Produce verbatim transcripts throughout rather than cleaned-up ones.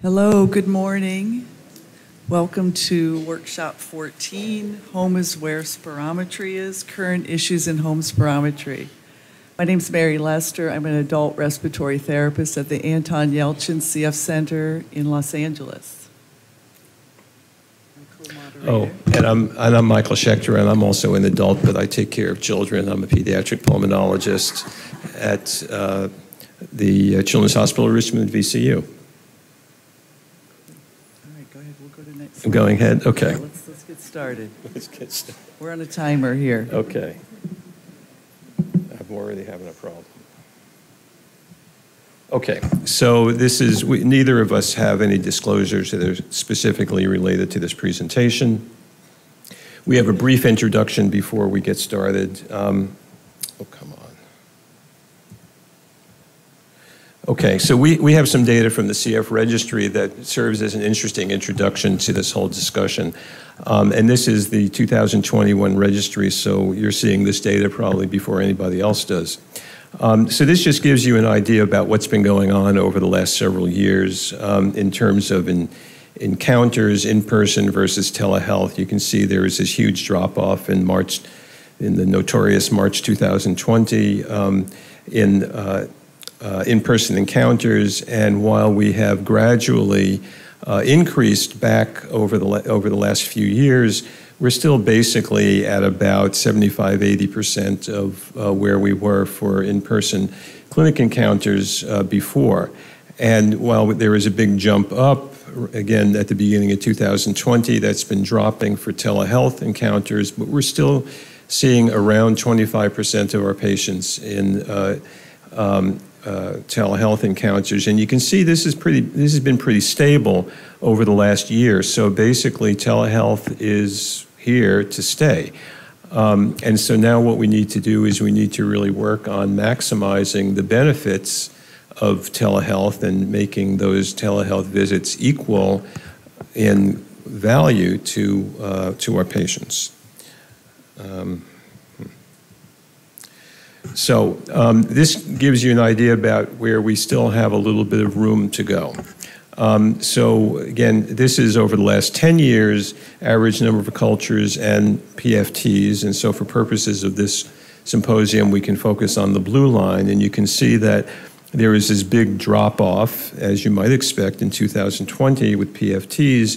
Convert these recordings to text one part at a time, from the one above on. Hello, good morning. Welcome to Workshop fourteen, Home is Where Spirometry Is, Current Issues in Home Spirometry. My name is Mary Lester. I'm an adult respiratory therapist at the Anton Yelchin C F Center in Los Angeles. Oh, and I'm, and I'm Michael Schechter, and I'm also an adult, but I take care of children. I'm a pediatric pulmonologist at uh, the Children's Hospital of Richmond V C U. I'm going ahead? Okay. Yeah, let's, let's get started. Let's get started. We're on a timer here. Okay. I'm already having a problem. Okay. So this is, we, neither of us have any disclosures that are specifically related to this presentation. We have a brief introduction before we get started. Um, oh, come on. Okay, so we, we have some data from the C F registry that serves as an interesting introduction to this whole discussion. Um, and this is the two thousand twenty-one registry, so you're seeing this data probably before anybody else does. Um, so this just gives you an idea about what's been going on over the last several years um, in terms of in, encounters in-person versus telehealth. You can see there is this huge drop-off in March, in the notorious March two thousand twenty um, in uh, Uh, in-person encounters, and while we have gradually uh, increased back over the, over the last few years, we're still basically at about seventy-five, eighty percent of uh, where we were for in-person clinic encounters uh, before. And while there is a big jump up, again, at the beginning of two thousand twenty, that's been dropping for telehealth encounters, but we're still seeing around twenty-five percent of our patients in uh, um, Uh, telehealth encounters, and you can see this is pretty. This has been pretty stable over the last year. So basically, telehealth is here to stay. Um, and so now, what we need to do is we need to really work on maximizing the benefits of telehealth and making those telehealth visits equal in value to uh, to our patients. Um, So um, this gives you an idea about where we still have a little bit of room to go. Um, so again, this is over the last ten years, average number of cultures and P F Ts. And so for purposes of this symposium, we can focus on the blue line. And you can see that there is this big drop-off, as you might expect, in two thousand twenty with P F Ts.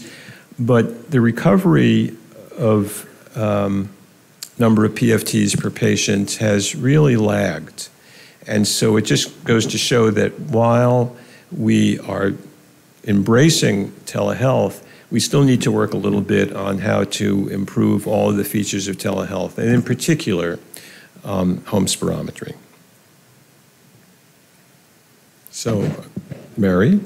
But the recovery of um, number of P F Ts per patient has really lagged. And so it just goes to show that while we are embracing telehealth, we still need to work a little bit on how to improve all of the features of telehealth, and in particular, um, home spirometry. So, Mary?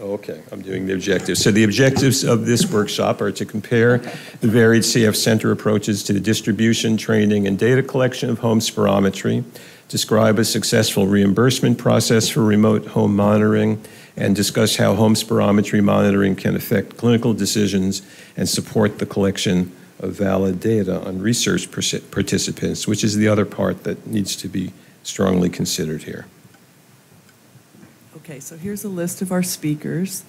Okay, I'm doing the objectives. So the objectives of this workshop are to compare the varied C F Center approaches to the distribution, training, and data collection of home spirometry, describe a successful reimbursement process for remote home monitoring, and discuss how home spirometry monitoring can affect clinical decisions and support the collection of valid data on research participants, which is the other part that needs to be strongly considered here. Okay, so here's a list of our speakers.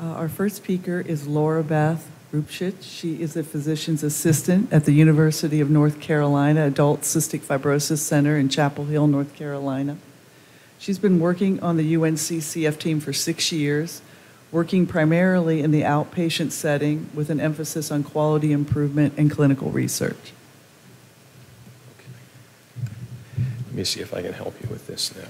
Uh, our first speaker is Laura Beth Rupcich. She is a physician's assistant at the University of North Carolina Adult Cystic Fibrosis Center in Chapel Hill, North Carolina. She's been working on the U N C C F team for six years, working primarily in the outpatient setting with an emphasis on quality improvement and clinical research. Okay. Let me see if I can help you with this now.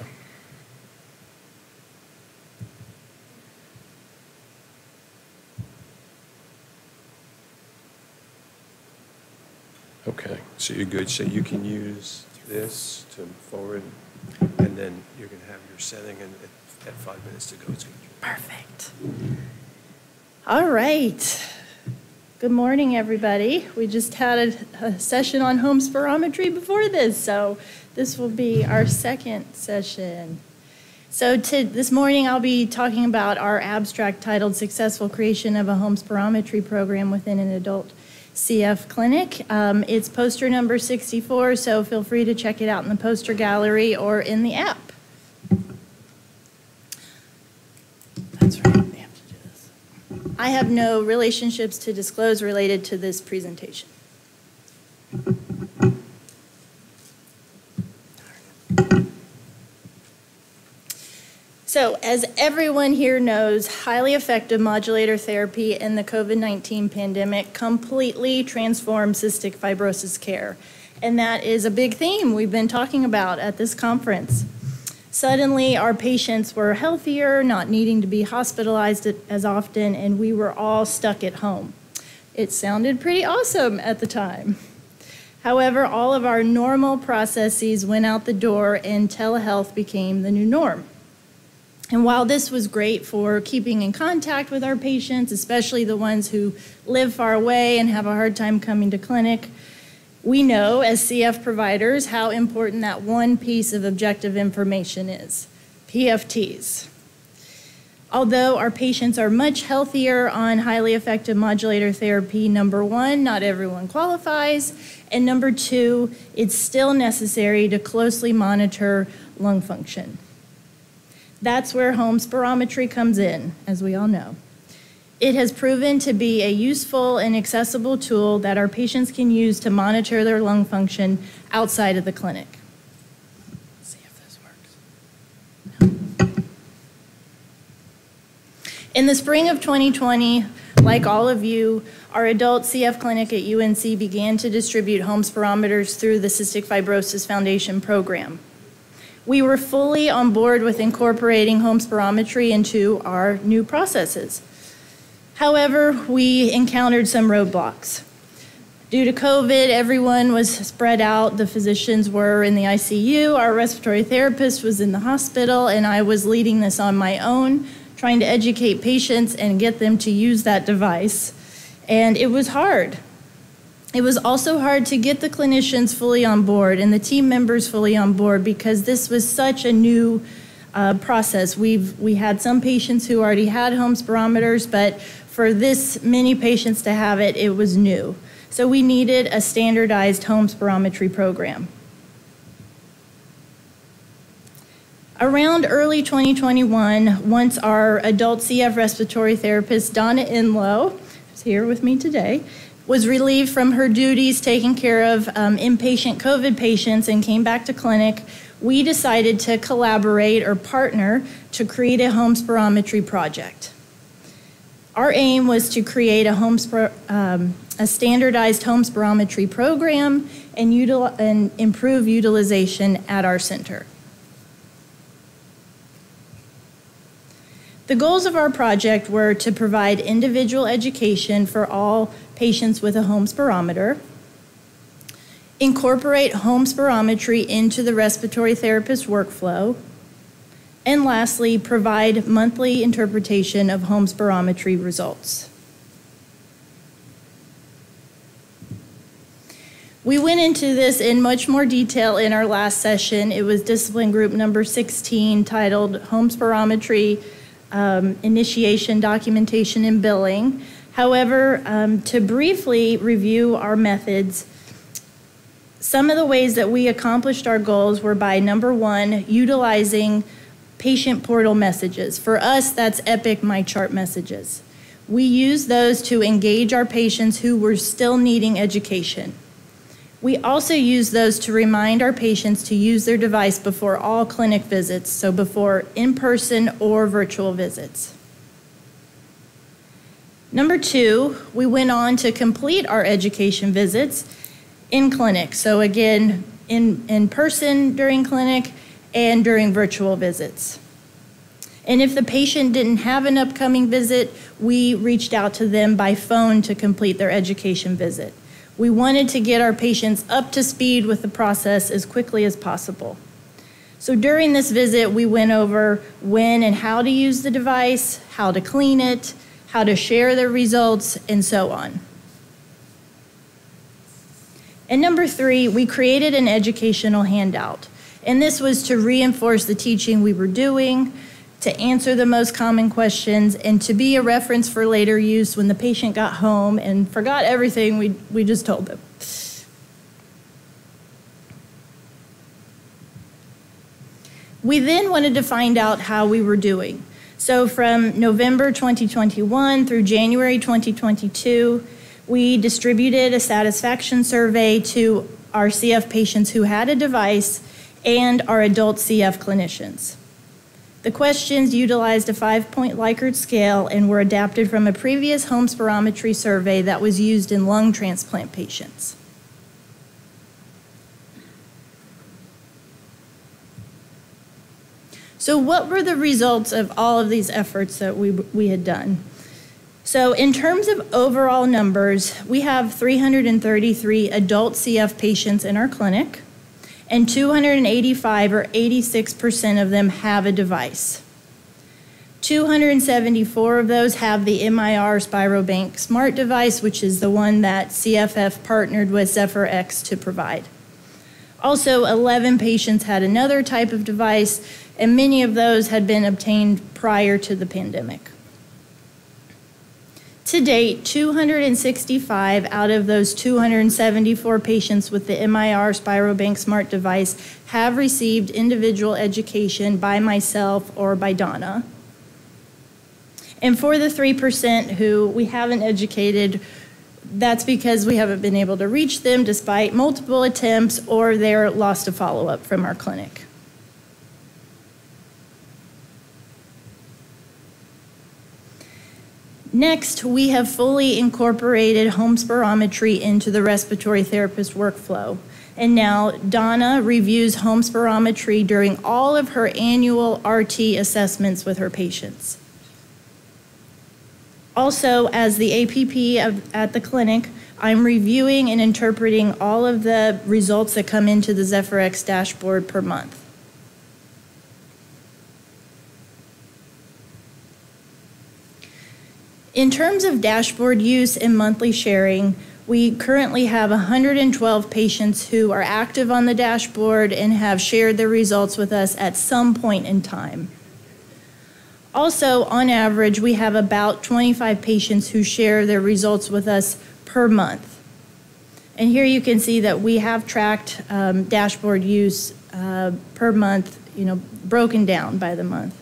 Okay, so you're good. So you can use this to forward, and then you're going to have your setting, and at five minutes to go, it's going to be perfect. All right. Good morning, everybody. We just had a, a session on home spirometry before this, so this will be our second session. So to, this morning, I'll be talking about our abstract titled Successful Creation of a Home Spirometry Program Within an Adult C F Clinic. Um, it's poster number sixty-four, so feel free to check it out in the poster gallery or in the app. That's right. We have to do this. I have no relationships to disclose related to this presentation. So, as everyone here knows, highly effective modulator therapy and the COVID nineteen pandemic completely transformed cystic fibrosis care. And that is a big theme we've been talking about at this conference. Suddenly, our patients were healthier, not needing to be hospitalized as often, and we were all stuck at home. It sounded pretty awesome at the time. However, all of our normal processes went out the door and telehealth became the new norm. And while this was great for keeping in contact with our patients, especially the ones who live far away and have a hard time coming to clinic, we know as C F providers how important that one piece of objective information is, P F Ts. Although our patients are much healthier on highly effective modulator therapy, number one, not everyone qualifies, and number two, it's still necessary to closely monitor lung function. That's where home spirometry comes in, as we all know. It has proven to be a useful and accessible tool that our patients can use to monitor their lung function outside of the clinic. Let's see if this works. No. In the spring of twenty twenty, like all of you, our adult C F clinic at U N C began to distribute home spirometers through the Cystic Fibrosis Foundation program. We were fully on board with incorporating home spirometry into our new processes. However, we encountered some roadblocks. Due to COVID, everyone was spread out. The physicians were in the I C U, our respiratory therapist was in the hospital, and I was leading this on my own, trying to educate patients and get them to use that device. And it was hard. It was also hard to get the clinicians fully on board and the team members fully on board because this was such a new uh, process. We've, we had some patients who already had home spirometers, but for this many patients to have it, it was new. So we needed a standardized home spirometry program. Around early twenty twenty-one, once our adult C F respiratory therapist, Donna Inlow, who's here with me today, was relieved from her duties taking care of um, inpatient COVID patients and came back to clinic, we decided to collaborate or partner to create a home spirometry project. Our aim was to create a, home um, a standardized home spirometry program and, util and improve utilization at our center. The goals of our project were to provide individual education for all patients with a home spirometer, incorporate home spirometry into the respiratory therapist workflow, and lastly, provide monthly interpretation of home spirometry results. We went into this in much more detail in our last session. It was discipline group number sixteen, titled Home Spirometry Um, initiation, documentation, and billing. However, um, to briefly review our methods, some of the ways that we accomplished our goals were by, number one, utilizing patient portal messages. For us, that's Epic MyChart messages. We used those to engage our patients who were still needing education. We also used those to remind our patients to use their device before all clinic visits, so before in-person or virtual visits. Number two, we went on to complete our education visits in clinic. So again, in, in person during clinic and during virtual visits. And if the patient didn't have an upcoming visit, we reached out to them by phone to complete their education visit. We wanted to get our patients up to speed with the process as quickly as possible. So during this visit, we went over when and how to use the device, how to clean it, how to share the results, and so on. And number three, we created an educational handout. And this was to reinforce the teaching we were doing, to answer the most common questions, and to be a reference for later use when the patient got home and forgot everything we, we just told them. We then wanted to find out how we were doing. So from November twenty twenty-one through January twenty twenty-two, we distributed a satisfaction survey to our C F patients who had a device and our adult C F clinicians. The questions utilized a five-point Likert scale and were adapted from a previous home spirometry survey that was used in lung transplant patients. So what were the results of all of these efforts that we, we had done? So in terms of overall numbers, we have three hundred thirty-three adult C F patients in our clinic, and two hundred eighty-five, or eighty-six percent of them, have a device. two hundred seventy-four of those have the M I R SpiroBank smart device, which is the one that C F F partnered with ZephyrX to provide. Also, eleven patients had another type of device, and many of those had been obtained prior to the pandemic. To date, two hundred sixty-five out of those two hundred seventy-four patients with the M I R SpiroBank smart device have received individual education by myself or by Donna. And for the three percent who we haven't educated, that's because we haven't been able to reach them despite multiple attempts, or they're lost to follow-up from our clinic. Next, we have fully incorporated home spirometry into the respiratory therapist workflow. And now Donna reviews home spirometry during all of her annual R T assessments with her patients. Also, as the A P P of, at the clinic, I'm reviewing and interpreting all of the results that come into the ZephyrX dashboard per month. In terms of dashboard use and monthly sharing, we currently have one hundred twelve patients who are active on the dashboard and have shared their results with us at some point in time. Also, on average, we have about twenty-five patients who share their results with us per month. And here you can see that we have tracked um, dashboard use uh, per month, you know, broken down by the month.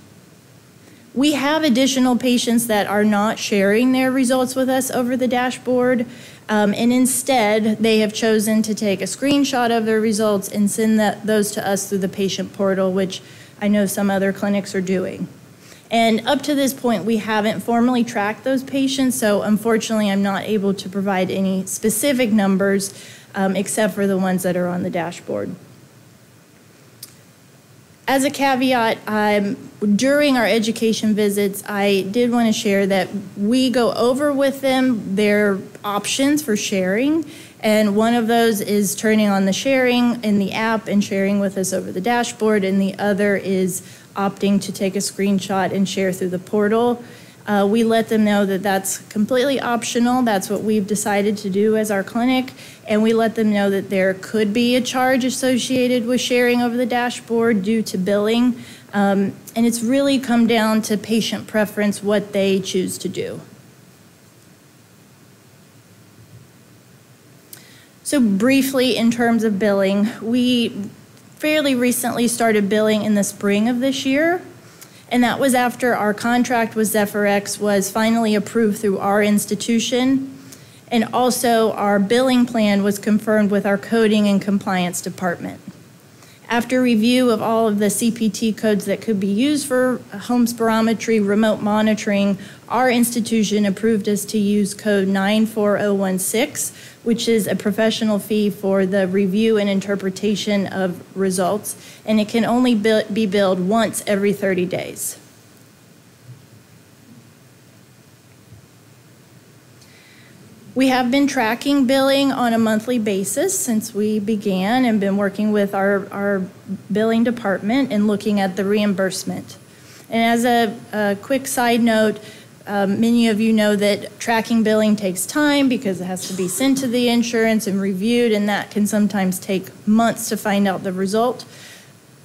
We have additional patients that are not sharing their results with us over the dashboard, um, and instead they have chosen to take a screenshot of their results and send that, those to us through the patient portal, which I know some other clinics are doing. And up to this point, we haven't formally tracked those patients, so unfortunately I'm not able to provide any specific numbers um, except for the ones that are on the dashboard. As a caveat, um, during our education visits, I did want to share that we go over with them their options for sharing, and one of those is turning on the sharing in the app and sharing with us over the dashboard, and the other is opting to take a screenshot and share through the portal. Uh, we let them know that that's completely optional. That's what we've decided to do as our clinic. And we let them know that there could be a charge associated with sharing over the dashboard due to billing. Um, and it's really come down to patient preference, what they choose to do. So briefly, in terms of billing, we fairly recently started billing in the spring of this year, and that was after our contract with ZephyrX was finally approved through our institution, and also our billing plan was confirmed with our coding and compliance department. After review of all of the C P T codes that could be used for home spirometry remote monitoring, our institution approved us to use code nine four zero one six, which is a professional fee for the review and interpretation of results, and it can only be billed once every thirty days. We have been tracking billing on a monthly basis since we began, and been working with our, our billing department and looking at the reimbursement. And as a, a quick side note, Um, many of you know that tracking billing takes time because it has to be sent to the insurance and reviewed, and that can sometimes take months to find out the result.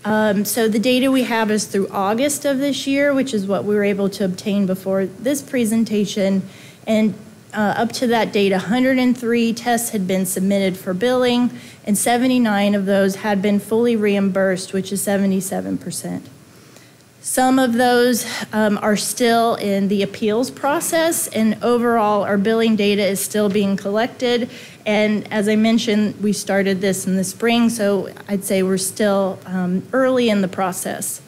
Um, so the data we have is through August of this year, which is what we were able to obtain before this presentation. And uh, up to that date, one hundred three tests had been submitted for billing, and seventy-nine of those had been fully reimbursed, which is seventy-seven percent. Some of those um, are still in the appeals process, and overall our billing data is still being collected. And as I mentioned, we started this in the spring, so I'd say we're still um, early in the process.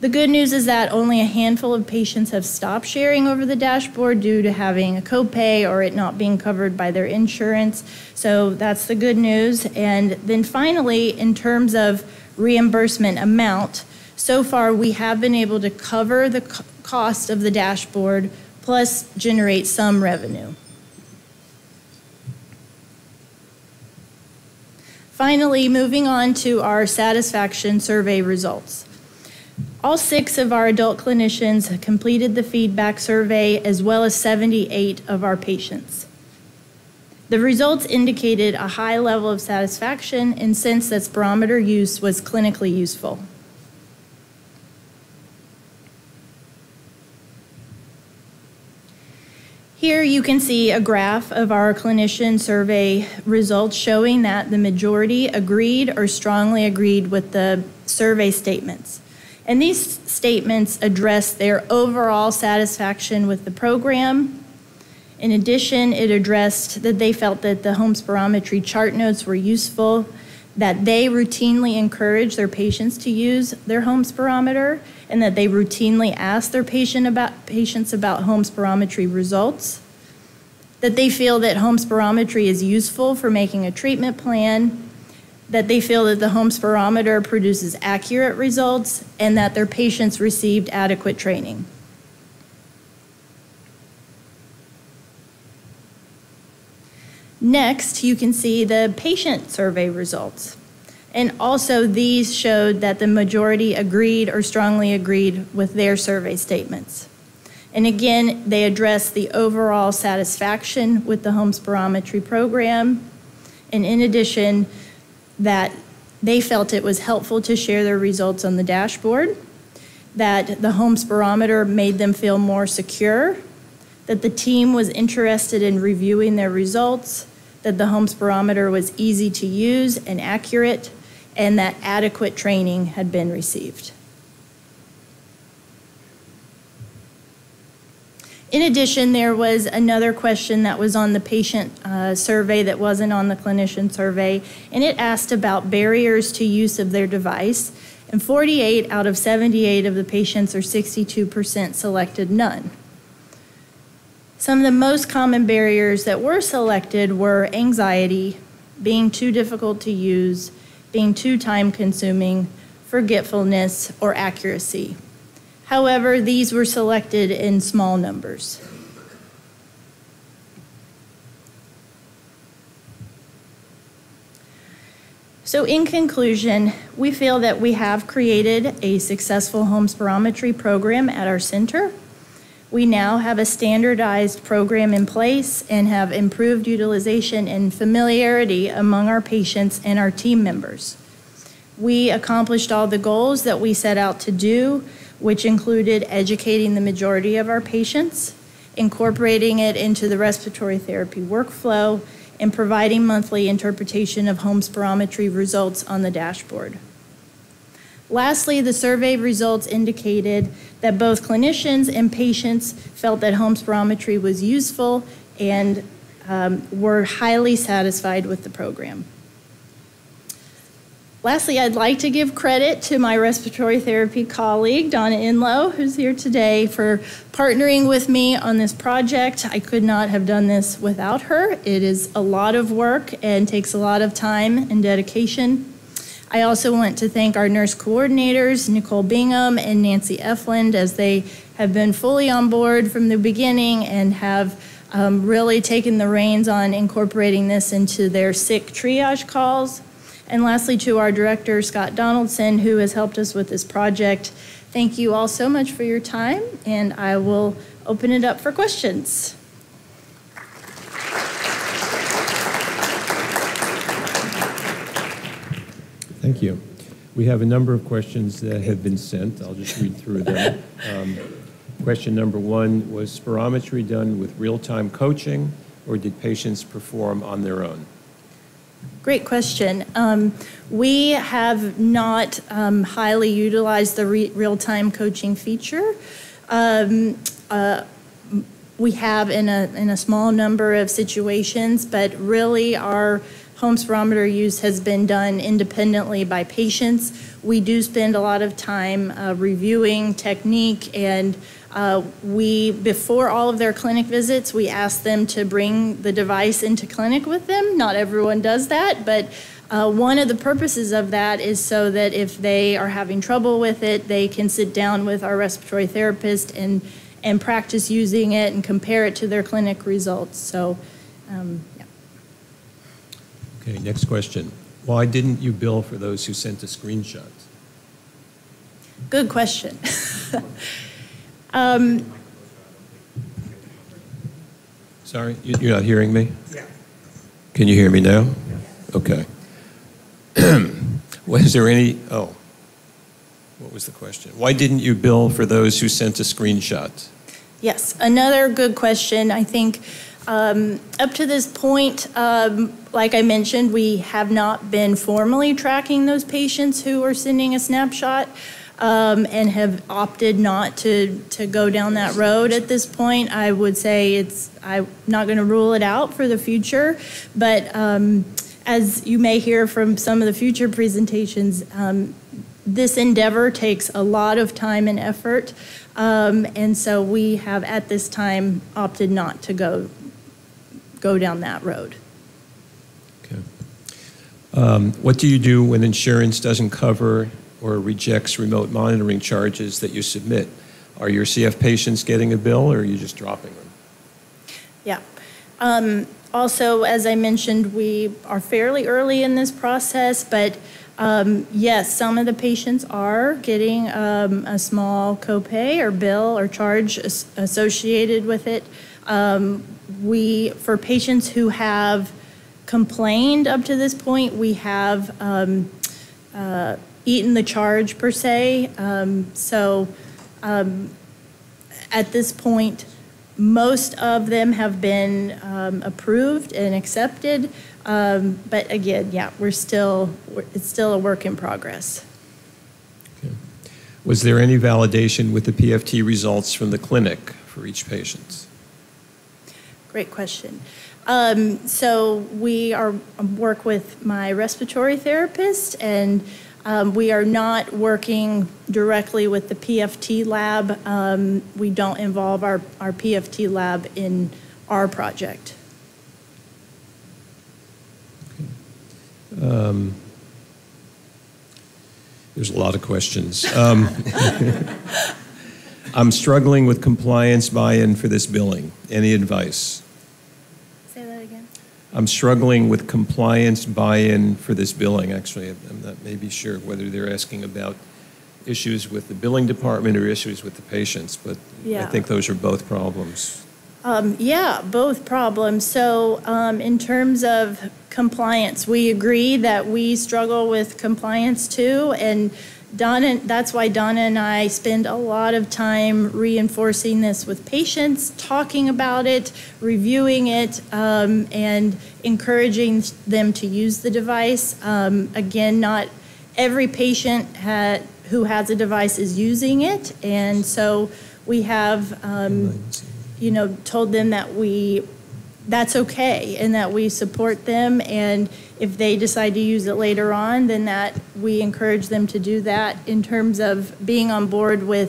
The good news is that only a handful of patients have stopped sharing over the dashboard due to having a copay or it not being covered by their insurance. So that's the good news. And then finally, in terms of reimbursement amount, so far we have been able to cover the cost of the dashboard plus generate some revenue. Finally, moving on to our satisfaction survey results. All six of our adult clinicians completed the feedback survey, as well as seventy-eight of our patients. The results indicated a high level of satisfaction and sense that spirometer use was clinically useful. Here you can see a graph of our clinician survey results showing that the majority agreed or strongly agreed with the survey statements. And these statements address their overall satisfaction with the program. In addition, it addressed that they felt that the home spirometry chart notes were useful, that they routinely encourage their patients to use their home spirometer, and that they routinely ask their patient about, patients about home spirometry results, that they feel that home spirometry is useful for making a treatment plan, that they feel that the home spirometer produces accurate results, and that their patients received adequate training. Next, you can see the patient survey results. And also these showed that the majority agreed or strongly agreed with their survey statements. And again, they addressed the overall satisfaction with the home spirometry program. And in addition, that they felt it was helpful to share their results on the dashboard, that the home spirometer made them feel more secure, that the team was interested in reviewing their results, that the home spirometer was easy to use and accurate, and that adequate training had been received. In addition, there was another question that was on the patient uh, survey that wasn't on the clinician survey, and it asked about barriers to use of their device, and forty-eight out of seventy-eight of the patients, or sixty-two percent, selected none. Some of the most common barriers that were selected were anxiety, being too difficult to use, being too time-consuming, forgetfulness, or accuracy. However, these were selected in small numbers. So in conclusion, we feel that we have created a successful home spirometry program at our center. We now have a standardized program in place and have improved utilization and familiarity among our patients and our team members. We accomplished all the goals that we set out to do, which included educating the majority of our patients, incorporating it into the respiratory therapy workflow, and providing monthly interpretation of home spirometry results on the dashboard. Lastly, the survey results indicated that both clinicians and patients felt that home spirometry was useful and um, were highly satisfied with the program. Lastly, I'd like to give credit to my respiratory therapy colleague, Donna Inlow, who's here today, for partnering with me on this project. I could not have done this without her. It is a lot of work and takes a lot of time and dedication. I also want to thank our nurse coordinators, Nicole Bingham and Nancy Eflin, as they have been fully on board from the beginning and have um, really taken the reins on incorporating this into their sick triage calls. And lastly, to our director, Scott Donaldson, who has helped us with this project. Thank you all so much for your time, and I will open it up for questions. Thank you. We have a number of questions that have been sent. I'll just read through them. Um, question number one, was spirometry done with real-time coaching, or did patients perform on their own? Great question. Um, we have not um, highly utilized the re real-time coaching feature. Um, uh, we have in a, in a small number of situations, but really our home spirometer use has been done independently by patients. We do spend a lot of time uh, reviewing technique, and Uh, we, before all of their clinic visits, we ask them to bring the device into clinic with them. Not everyone does that, but uh, one of the purposes of that is so that if they are having trouble with it, they can sit down with our respiratory therapist and, and practice using it and compare it to their clinic results. So, um, yeah. Okay, next question. Why didn't you bill for those who sent us screenshots? Good question. Um, Sorry, you're not hearing me? Yeah. Can you hear me now? Yeah. Okay. Was there any, oh, what was the question? Why didn't you bill for those who sent a screenshot? Yes, another good question. I think um, up to this point, um, like I mentioned, we have not been formally tracking those patients who are sending a snapshot. Um, and have opted not to, to go down that road at this point. I would say it's, I'm not going to rule it out for the future, but um, as you may hear from some of the future presentations, um, this endeavor takes a lot of time and effort, um, and so we have at this time opted not to go, go down that road. Okay. Um, what do you do when insurance doesn't cover or rejects remote monitoring charges that you submit? Are your C F patients getting a bill, or are you just dropping them? Yeah. Um, also, as I mentioned, we are fairly early in this process, but um, yes, some of the patients are getting um, a small copay or bill or charge as associated with it. Um, we, for patients who have complained up to this point, we have um, uh, eaten the charge per se. Um, so um, at this point, most of them have been um, approved and accepted. Um, but again, yeah, we're still, we're, it's still a work in progress. Okay. Was there any validation with the P F T results from the clinic for each patient? Great question. Um, so we are work with my respiratory therapist, and Um, we are not working directly with the P F T lab. Um, we don't involve our, our P F T lab in our project. Okay. Um, there's a lot of questions. Um, I'm struggling with compliance buy-in for this billing. Any advice? I'm struggling with compliance buy-in for this billing. Actually, I'm not maybe sure whether they're asking about issues with the billing department or issues with the patients, but yeah. I think those are both problems. Um, yeah, both problems. So um, in terms of compliance, we agree that we struggle with compliance too, and Donna, that's why Donna and I spend a lot of time reinforcing this with patients, talking about it, reviewing it, um, and encouraging them to use the device. Um, again, not every patient ha who has a device is using it, and so we have, um, you know, told them that we, that's okay, and that we support them, and if they decide to use it later on, then that we encourage them to do that. In terms of being on board with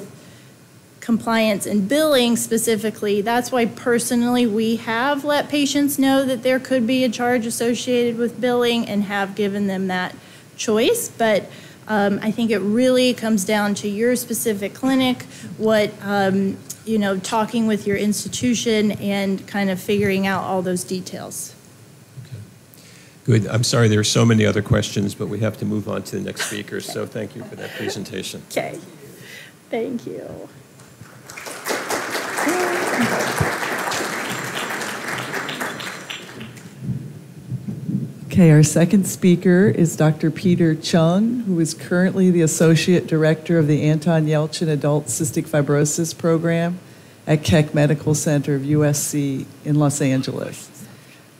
compliance and billing specifically, that's why personally we have let patients know that there could be a charge associated with billing and have given them that choice. But um, I think it really comes down to your specific clinic, what um, you know, talking with your institution and kind of figuring out all those details. Okay. Good. I'm sorry there are so many other questions, but we have to move on to the next speaker, okay. So thank you for that presentation. Okay. Thank you. Okay, our second speaker is Doctor Peter Chung, who is currently the Associate Director of the Anton Yelchin Adult Cystic Fibrosis Program at Keck Medical Center of U S C in Los Angeles.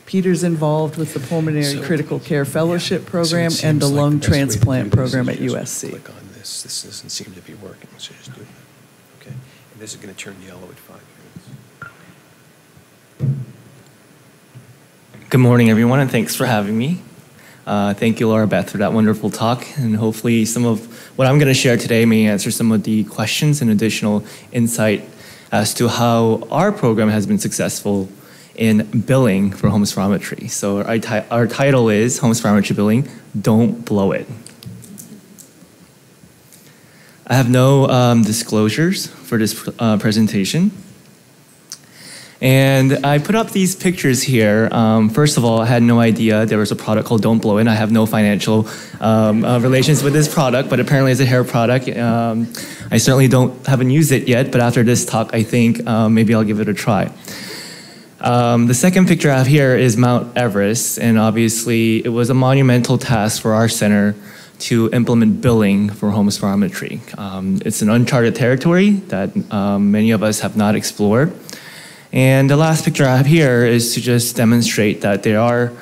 Peter's involved with the Pulmonary so, Critical Care Fellowship yeah. Program so and the like Lung the Transplant Program at U S C. Click on this. This doesn't seem to be working, so just do that. Okay. And this is going to turn yellow at five minutes. Good morning, everyone, and thanks for having me. Uh, thank you, Laura Beth, for that wonderful talk, and hopefully some of what I'm going to share today may answer some of the questions and additional insight as to how our program has been successful in billing for home spirometry. So our, our title is Home Spirometry Billing, Don't Blow It. I have no um, disclosures for this uh, presentation. And I put up these pictures here. Um, first of all, I had no idea there was a product called Don't Blow It. I have no financial um, uh, relations with this product, but apparently it's a hair product. Um, I certainly don't haven't used it yet, but after this talk, I think uh, maybe I'll give it a try. Um, the second picture I have here is Mount Everest, and obviously it was a monumental task for our center to implement billing for home spirometry. Um, it's an uncharted territory that um, many of us have not explored. And the last picture I have here is to just demonstrate that there are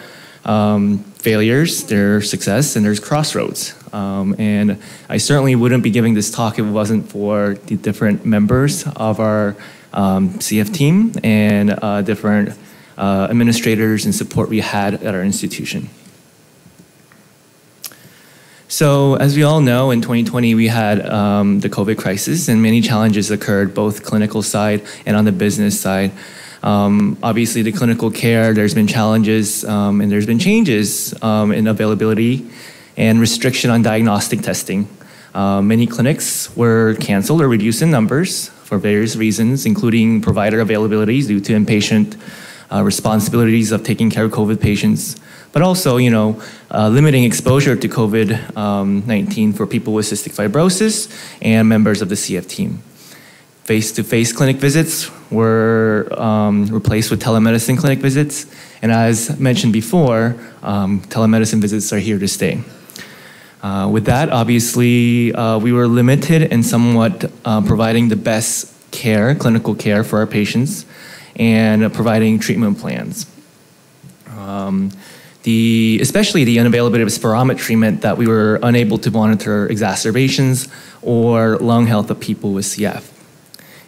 um, failures, there's success, and there's crossroads. Um, and I certainly wouldn't be giving this talk if it wasn't for the different members of our um, C F team and uh, different uh, administrators and support we had at our institution. So as we all know, in twenty twenty, we had um, the COVID crisis, and many challenges occurred, both clinical side and on the business side. Um, obviously, the clinical care, there's been challenges, um, and there's been changes um, in availability and restriction on diagnostic testing. Uh, many clinics were canceled or reduced in numbers for various reasons, including provider availabilities due to inpatient uh, responsibilities of taking care of COVID patients. But also, you know, uh, limiting exposure to COVID nineteen um, for people with cystic fibrosis and members of the C F team. Face-to-face clinic visits were um, replaced with telemedicine clinic visits. And as mentioned before, um, telemedicine visits are here to stay. Uh, with that, obviously, uh, we were limited in somewhat uh, providing the best care, clinical care for our patients, and uh, providing treatment plans. Um, The, especially the unavailability of spirometry meant that we were unable to monitor exacerbations or lung health of people with C F.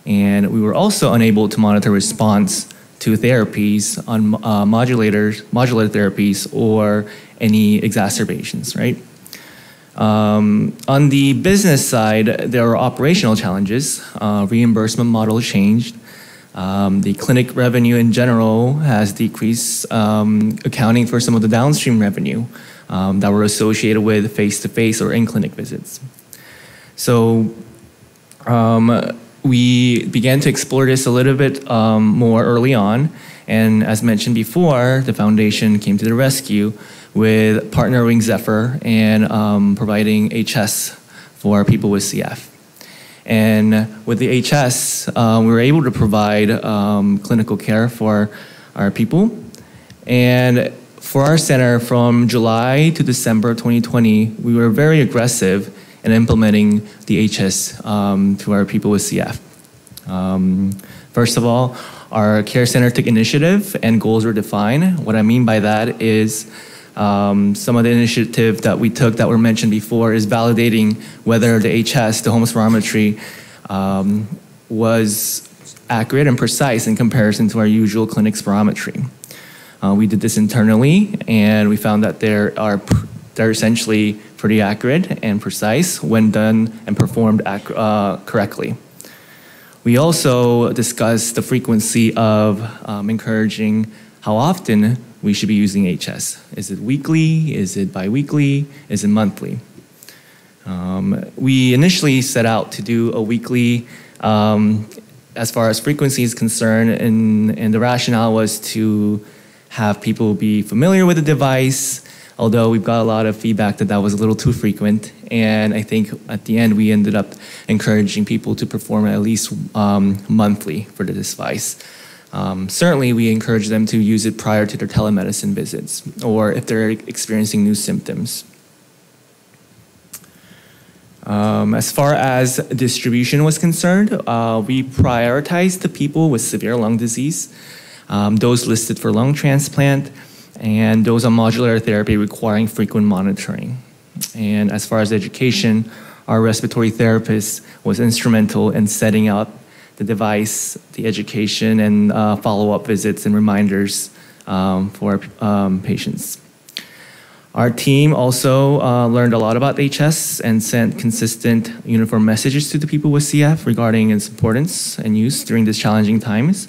And we were also unable to monitor response to therapies on uh, modulators, modulator therapies or any exacerbations, right? Um, on the business side, there were operational challenges. Uh, reimbursement model changed. Um, the clinic revenue in general has decreased, um, accounting for some of the downstream revenue um, that were associated with face-to-face or in-clinic visits. So um, we began to explore this a little bit um, more early on, and as mentioned before, the foundation came to the rescue with partnering Zephyr and um, providing H S for people with C F. And with the H S, uh, we were able to provide um, clinical care for our people. And for our center, from July to December of twenty twenty, we were very aggressive in implementing the H S um, to our people with C F. Um, first of all, our care center took initiative and goals were defined. What I mean by that is Um, some of the initiative that we took that were mentioned before is validating whether the H S, the home spirometry, um, was accurate and precise in comparison to our usual clinic spirometry. Uh, we did this internally, and we found that there are they're essentially pretty accurate and precise when done and performed ac uh, correctly. We also discussed the frequency of um, encouraging how often we should be using H S. Is it weekly? Is it biweekly? Is it monthly? Um, we initially set out to do a weekly, um, as far as frequency is concerned, and, and the rationale was to have people be familiar with the device, although we've got a lot of feedback that that was a little too frequent, and I think at the end we ended up encouraging people to perform at least um, monthly for the device. Um, certainly, we encourage them to use it prior to their telemedicine visits or if they're experiencing new symptoms. Um, as far as distribution was concerned, uh, we prioritized the people with severe lung disease. um, those listed for lung transplant, and those on modular therapy requiring frequent monitoring. And as far as education, our respiratory therapist was instrumental in setting up the device, the education, and uh, follow-up visits and reminders um, for um, patients. Our team also uh, learned a lot about H S and sent consistent uniform messages to the people with C F regarding its importance and use during these challenging times.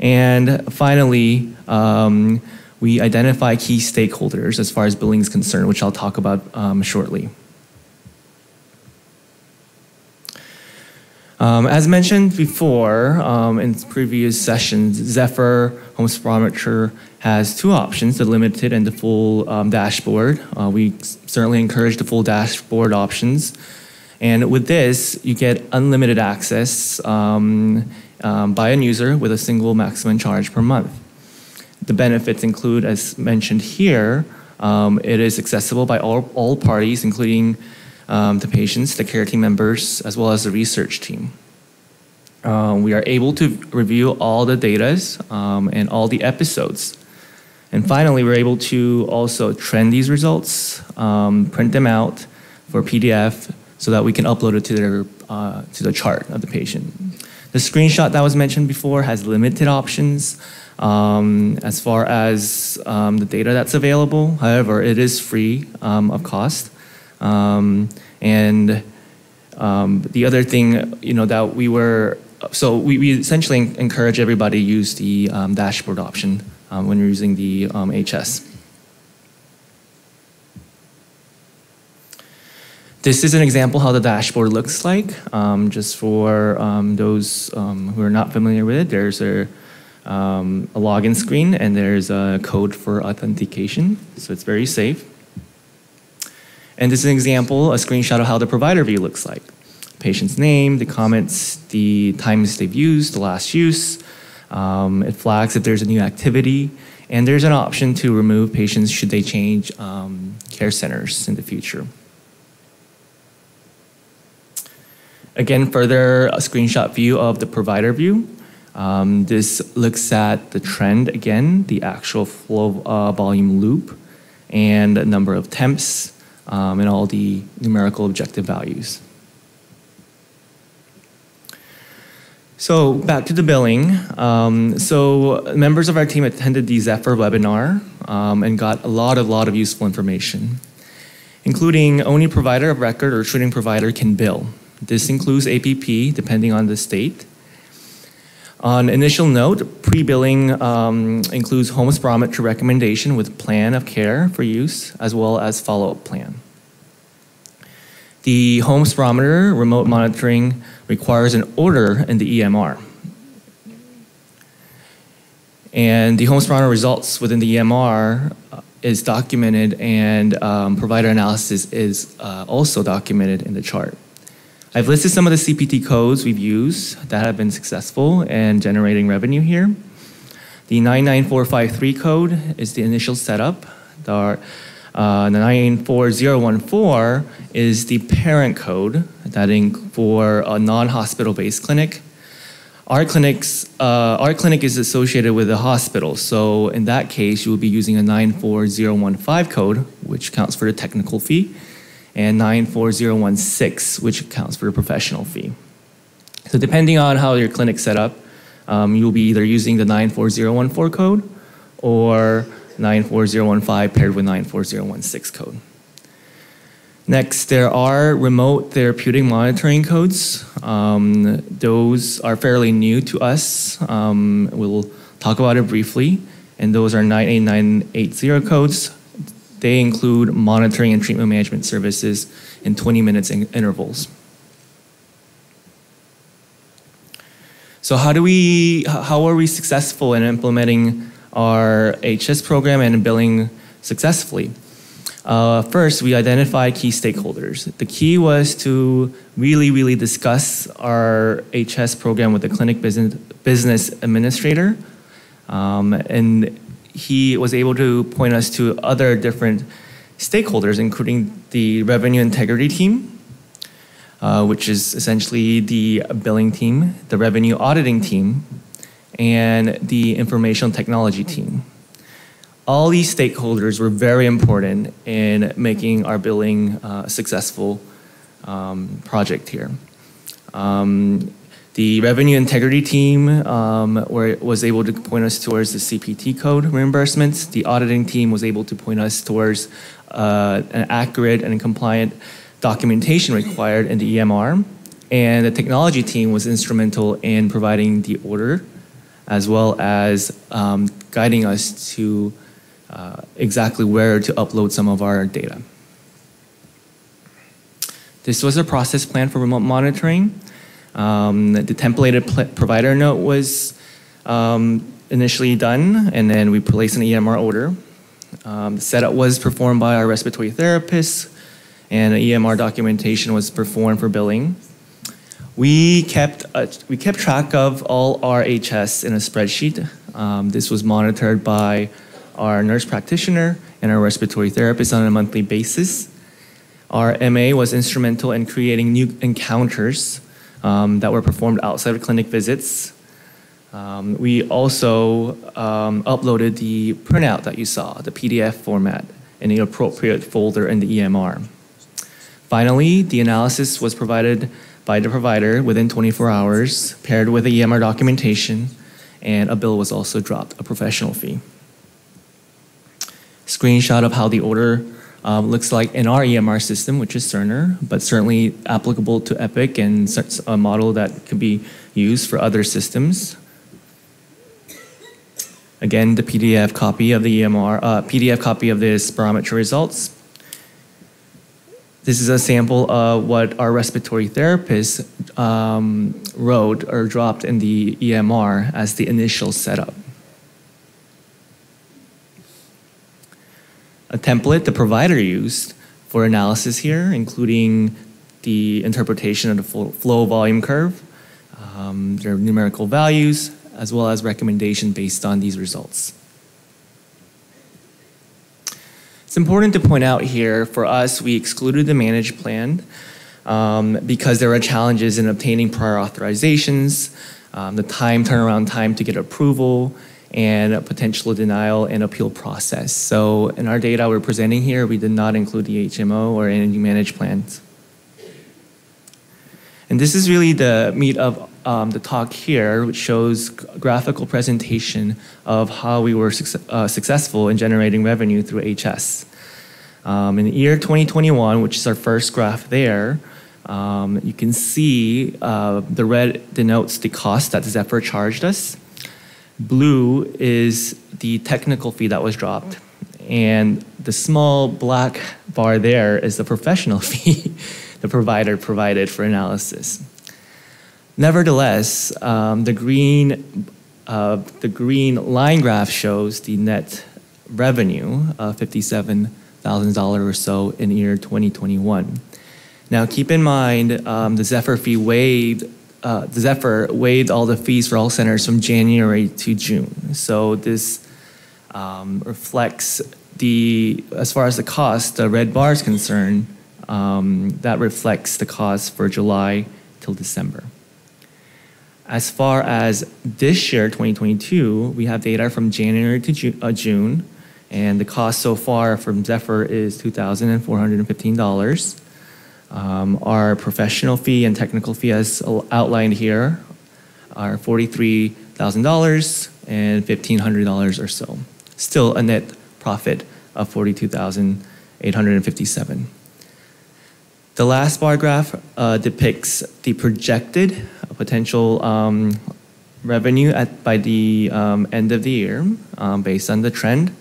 And finally, um, we identify key stakeholders as far as billing is concerned, which I'll talk about um, shortly. Um, as mentioned before um, in previous sessions, Zephyr Home Spirometry has two options, the limited and the full um, dashboard. Uh, we certainly encourage the full dashboard options. And with this, you get unlimited access um, um, by a user with a single maximum charge per month. The benefits include, as mentioned here, um, it is accessible by all, all parties, including Um, the patients, the care team members, as well as the research team. Uh, we are able to review all the datas um, and all the episodes. And finally, we're able to also trend these results, um, print them out for P D F so that we can upload it to, their, uh, to the chart of the patient. The screenshot that was mentioned before has limited options um, as far as um, the data that's available. However, it is free um, of cost. Um, and um, the other thing, you know, that we were, so we, we essentially encourage everybody to use the um, dashboard option um, when you're using the um, H S. This is an example how the dashboard looks like. Um, just for um, those um, who are not familiar with it, there's a, um, a login screen and there's a code for authentication, so it's very safe. And this is an example, a screenshot of how the provider view looks like. Patient's name, the comments, the times they've used, the last use. Um, it flags if there's a new activity. And there's an option to remove patients should they change um, care centers in the future. Again, further, a screenshot view of the provider view. Um, this looks at the trend again, the actual flow uh, volume loop, and the number of temps. Um, and all the numerical objective values. So back to the billing. Um, so members of our team attended the Zephyr webinar um, and got a lot, a lot of useful information, including only provider of record or treating provider can bill. This includes A P P, depending on the state. On initial note, pre-billing um, includes home spirometry recommendation with plan of care for use, as well as follow-up plan. The home spirometer remote monitoring requires an order in the E M R. And the home spirometer results within the E M R is documented, and um, provider analysis is uh, also documented in the chart. I've listed some of the C P T codes we've used that have been successful in generating revenue here. The nine nine four five three code is the initial setup. The, uh, the nine four zero one four is the parent code that for a non-hospital-based clinic. Our, clinics, uh, our clinic is associated with a hospital, so in that case, you will be using a nine four zero one five code, which accounts for the technical fee, and nine four zero one six, which accounts for a professional fee. So depending on how your clinic's set up, um, you'll be either using the nine four zero one four code or nine four zero one five paired with nine four zero one six code. Next, there are remote therapeutic monitoring codes. Um, those are fairly new to us. Um, we'll talk about it briefly. And those are nine eight nine eight zero codes. They include monitoring and treatment management services in twenty minutes in intervals. So how do we, how are we successful in implementing our H S program and billing successfully? Uh, first, we identify key stakeholders. The key was to really, really discuss our H S program with the clinic business, business administrator, um, and he was able to point us to other different stakeholders, including the revenue integrity team, uh, which is essentially the billing team, the revenue auditing team, and the information technology team. All these stakeholders were very important in making our billing uh, a successful um, project here. Um, the revenue integrity team um, were, was able to point us towards the C P T code reimbursements. The auditing team was able to point us towards uh, an accurate and compliant documentation required in the E M R. And the technology team was instrumental in providing the order, as well as um, guiding us to uh, exactly where to upload some of our data. This was a process plan for remote monitoring. Um, the templated provider note was um, initially done, and then we placed an E M R order. Um, the setup was performed by our respiratory therapists, and the E M R documentation was performed for billing. We kept, uh, we kept track of all our H S in a spreadsheet. Um, this was monitored by our nurse practitioner and our respiratory therapist on a monthly basis. Our M A was instrumental in creating new encounters um, that were performed outside of clinic visits. Um, we also um, uploaded the printout that you saw, the P D F format, in the appropriate folder in the E M R. Finally, the analysis was provided by the provider within twenty-four hours, paired with the E M R documentation, and a bill was also dropped, a professional fee. Screenshot of how the order um, looks like in our E M R system, which is Cerner, but certainly applicable to Epic and a model that could be used for other systems. Again, the P D F copy of the E M R, uh, P D F copy of the spirometry results. This is a sample of what our respiratory therapist um, wrote or dropped in the E M R as the initial setup. A template the provider used for analysis here, including the interpretation of the flow volume curve, um, their numerical values, as well as recommendation based on these results. It's important to point out here, for us, we excluded the managed plan um, because there are challenges in obtaining prior authorizations, um, the time turnaround time to get approval, and a potential denial and appeal process. So in our data we're presenting here, we did not include the H M O or any managed plans. And this is really the meat of um, the talk here, which shows graphical presentation of how we were suc uh, successful in generating revenue through H S. Um, in the year twenty twenty-one, which is our first graph there, um, you can see uh, the red denotes the cost that Zephyr charged us. Blue is the technical fee that was dropped. And the small black bar there is the professional fee the provider provided for analysis. Nevertheless, um, the green uh, the green line graph shows the net revenue of fifty-seven thousand dollars or so in year twenty twenty-one. Now, keep in mind um, the Zephyr fee waived uh, the Zephyr waived all the fees for all centers from January to June. So this um, reflects the as far as the cost, the red bar is concerned. Um, that reflects the cost for July till December. As far as this year, twenty twenty-two, we have data from January to Ju uh, June, and the cost so far from Zephyr is two thousand four hundred fifteen dollars. Um, our professional fee and technical fee, as outlined here, are forty-three thousand dollars and fifteen hundred dollars or so. Still a net profit of forty-two thousand eight hundred fifty-seven dollars. The last bar graph uh, depicts the projected potential um, revenue at, by the um, end of the year um, based on the trend.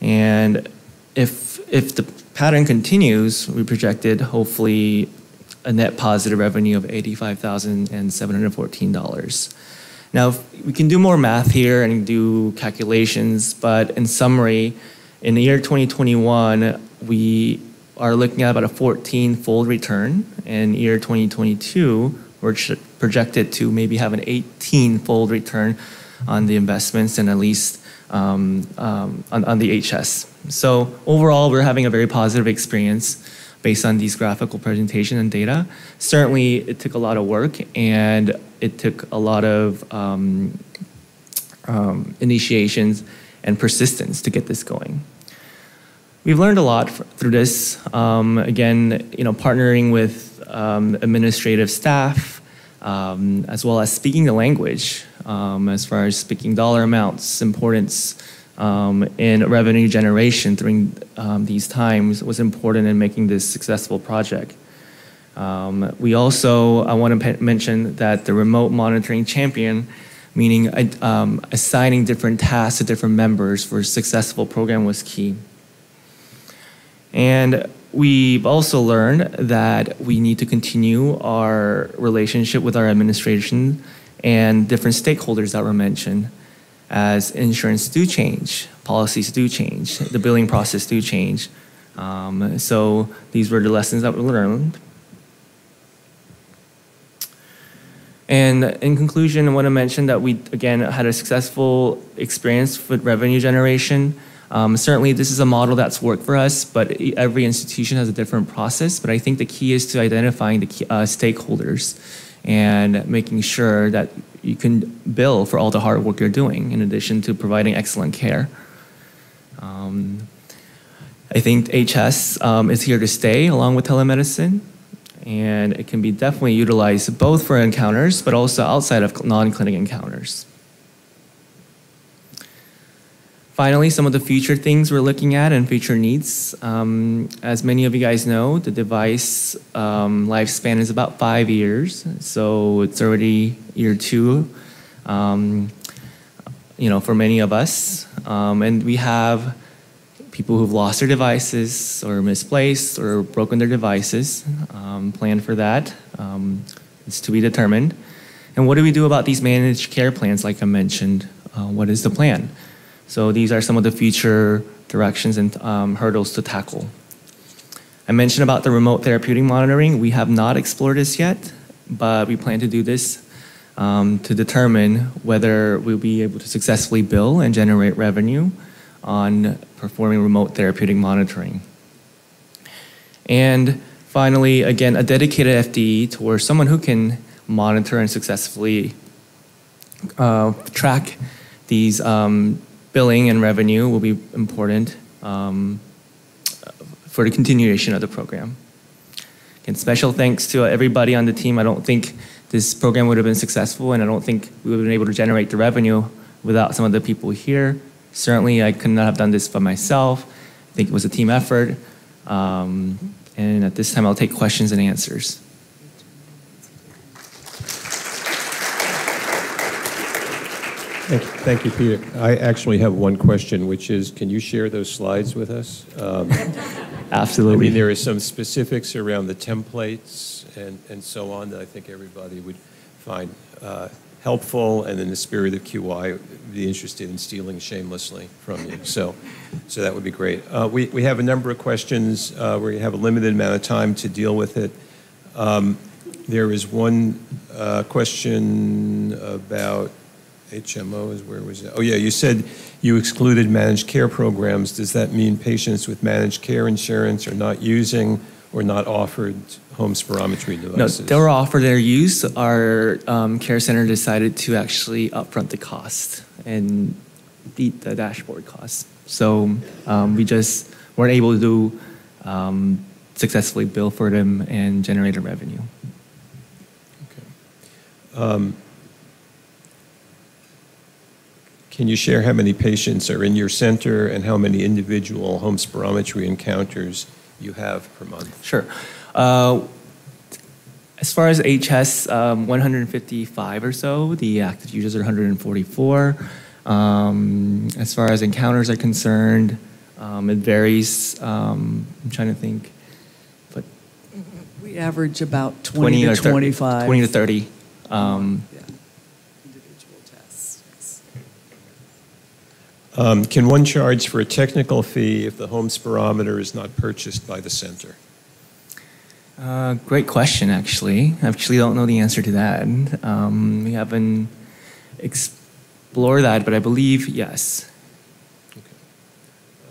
And if, if the pattern continues, we projected hopefully a net positive revenue of eighty-five thousand seven hundred fourteen dollars. Now, we can do more math here and do calculations, but in summary, in the year twenty twenty-one, we are looking at about a fourteen-fold return. In year twenty twenty-two, we're projected to maybe have an eighteen-fold return on the investments and at least um, um, on, on the H S. So overall, we're having a very positive experience based on these graphical presentation and data. Certainly, it took a lot of work and it took a lot of um, um, initiations and persistence to get this going. We've learned a lot for, through this. Um, again, you know, partnering with um, administrative staff, um, as well as speaking the language, um, as far as speaking dollar amounts, importance, Um, and revenue generation during um, these times was important in making this successful project. Um, we also, I want to mention that the remote monitoring champion, meaning um, assigning different tasks to different members for a successful program, was key. And we've also learned that we need to continue our relationship with our administration and different stakeholders that were mentioned. As insurance do change, policies do change, the billing process do change. Um, so these were the lessons that we learned. And in conclusion, I want to mention that we, again, had a successful experience with revenue generation. Um, certainly this is a model that's worked for us, but every institution has a different process. But I think the key is to identifying the key, uh, stakeholders and making sure that you can bill for all the hard work you're doing, in addition to providing excellent care. Um, I think H S um, is here to stay, along with telemedicine, and it can be definitely utilized both for encounters, but also outside of non-clinic encounters. Finally, some of the future things we're looking at and future needs. Um, as many of you guys know, the device um, lifespan is about five years, so it's already year two, um, you know, for many of us. Um, and we have people who've lost their devices or misplaced or broken their devices, um, planned for that. Um, it's to be determined. And what do we do about these managed care plans, like I mentioned? Uh, what is the plan? So these are some of the future directions and um, hurdles to tackle. I mentioned about the remote therapeutic monitoring. We have not explored this yet, but we plan to do this um, to determine whether we'll be able to successfully bill and generate revenue on performing remote therapeutic monitoring. And finally, again, a dedicated F D E towards someone who can monitor and successfully uh, track these um, billing and revenue will be important um, for the continuation of the program. And special thanks to everybody on the team. I don't think this program would have been successful, and I don't think we would have been able to generate the revenue without some of the people here. Certainly, I could not have done this by myself. I think it was a team effort. Um, and at this time, I'll take questions and answers. Thank you, thank you, Peter. I actually have one question, which is, can you share those slides with us? Um, Absolutely. I mean, there are some specifics around the templates and, and so on that I think everybody would find uh, helpful, and in the spirit of Q I, be interested in stealing shamelessly from you. So, so that would be great. Uh, we, we have a number of questions uh, where you have a limited amount of time to deal with it. Um, there is one uh, question about H M O is where was it? Oh yeah, you said you excluded managed care programs. Does that mean patients with managed care insurance are not using or not offered home spirometry devices? No, they were offered their use. Our um, care center decided to actually upfront the cost and beat the dashboard cost. So um, we just weren't able to um, successfully bill for them and generate a revenue. Okay. Um, Can you share how many patients are in your center and how many individual home spirometry encounters you have per month? Sure. Uh, as far as H S, um, one hundred fifty-five or so. The active users are one hundred forty-four. Um, as far as encounters are concerned, um, it varies. Um, I'm trying to think. But we average about twenty, twenty to twenty-five. twenty to thirty. Um, yeah. Um, can one charge for a technical fee if the home spirometer is not purchased by the center? Uh, great question, actually. I actually don't know the answer to that. Um, we haven't explored that, but I believe yes. Okay.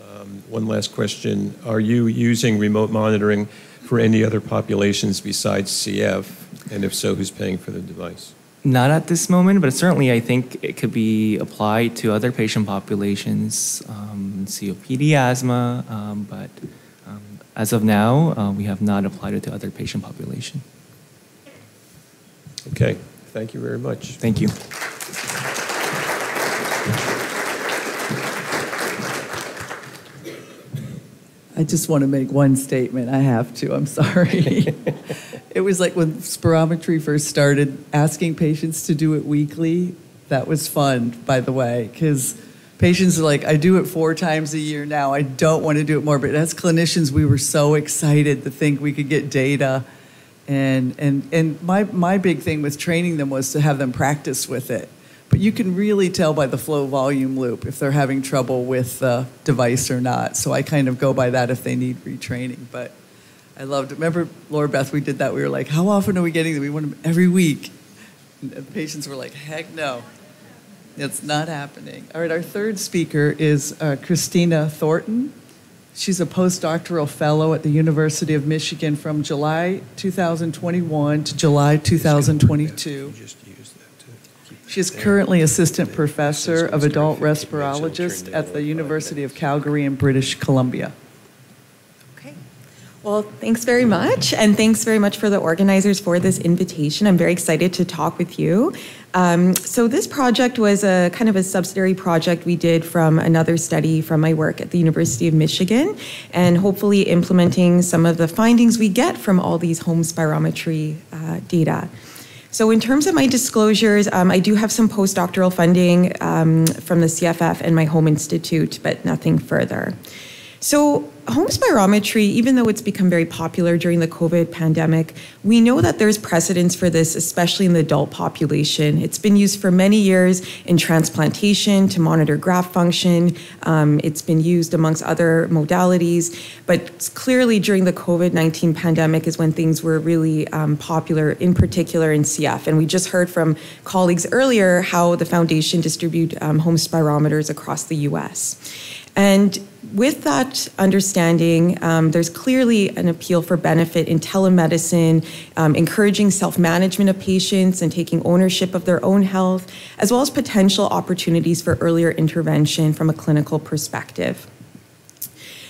Um, one last question. Are you using remote monitoring for any other populations besides C F? And if so, who's paying for the device? Not at this moment, but certainly I think it could be applied to other patient populations, um, C O P D, asthma, um, but um, as of now, uh, we have not applied it to other patient population. Okay, thank you very much. Thank you. I just want to make one statement. I have to. I'm sorry. It was like when spirometry first started, asking patients to do it weekly. That was fun, by the way, because patients are like, I do it four times a year now. I don't want to do it more. But as clinicians, we were so excited to think we could get data. And, and, and my, my big thing with training them was to have them practice with it. But you can really tell by the flow volume loop if they're having trouble with the device or not. So I kind of go by that if they need retraining. But I loved it. Remember, Laura Beth, we did that. We were like, how often are we getting them? We want them every week. And the patients were like, heck no. It's not happening. All right, our third speaker is uh, Christina Thornton. She's a postdoctoral fellow at the University of Michigan from July two thousand twenty-one to July two thousand twenty-two. She is currently assistant professor of adult respirologist at the University of Calgary in British Columbia. Okay. Well, thanks very much. And thanks very much for the organizers for this invitation. I'm very excited to talk with you. Um, so this project was a kind of a subsidiary project we did from another study from my work at the University of Michigan, and hopefully implementing some of the findings we get from all these home spirometry uh, data. So in terms of my disclosures, um, I do have some postdoctoral funding um, from the C F F and my home institute, but nothing further. So home spirometry, even though it's become very popular during the COVID pandemic, we know that there's precedence for this, especially in the adult population. It's been used for many years in transplantation to monitor graft function. Um, it's been used amongst other modalities, but clearly during the COVID nineteen pandemic is when things were really um, popular, in particular in C F. And we just heard from colleagues earlier how the foundation distribute um, home spirometers across the U S. And with that understanding, um, there's clearly an appeal for benefit in telemedicine, um, encouraging self-management of patients and taking ownership of their own health, as well as potential opportunities for earlier intervention from a clinical perspective.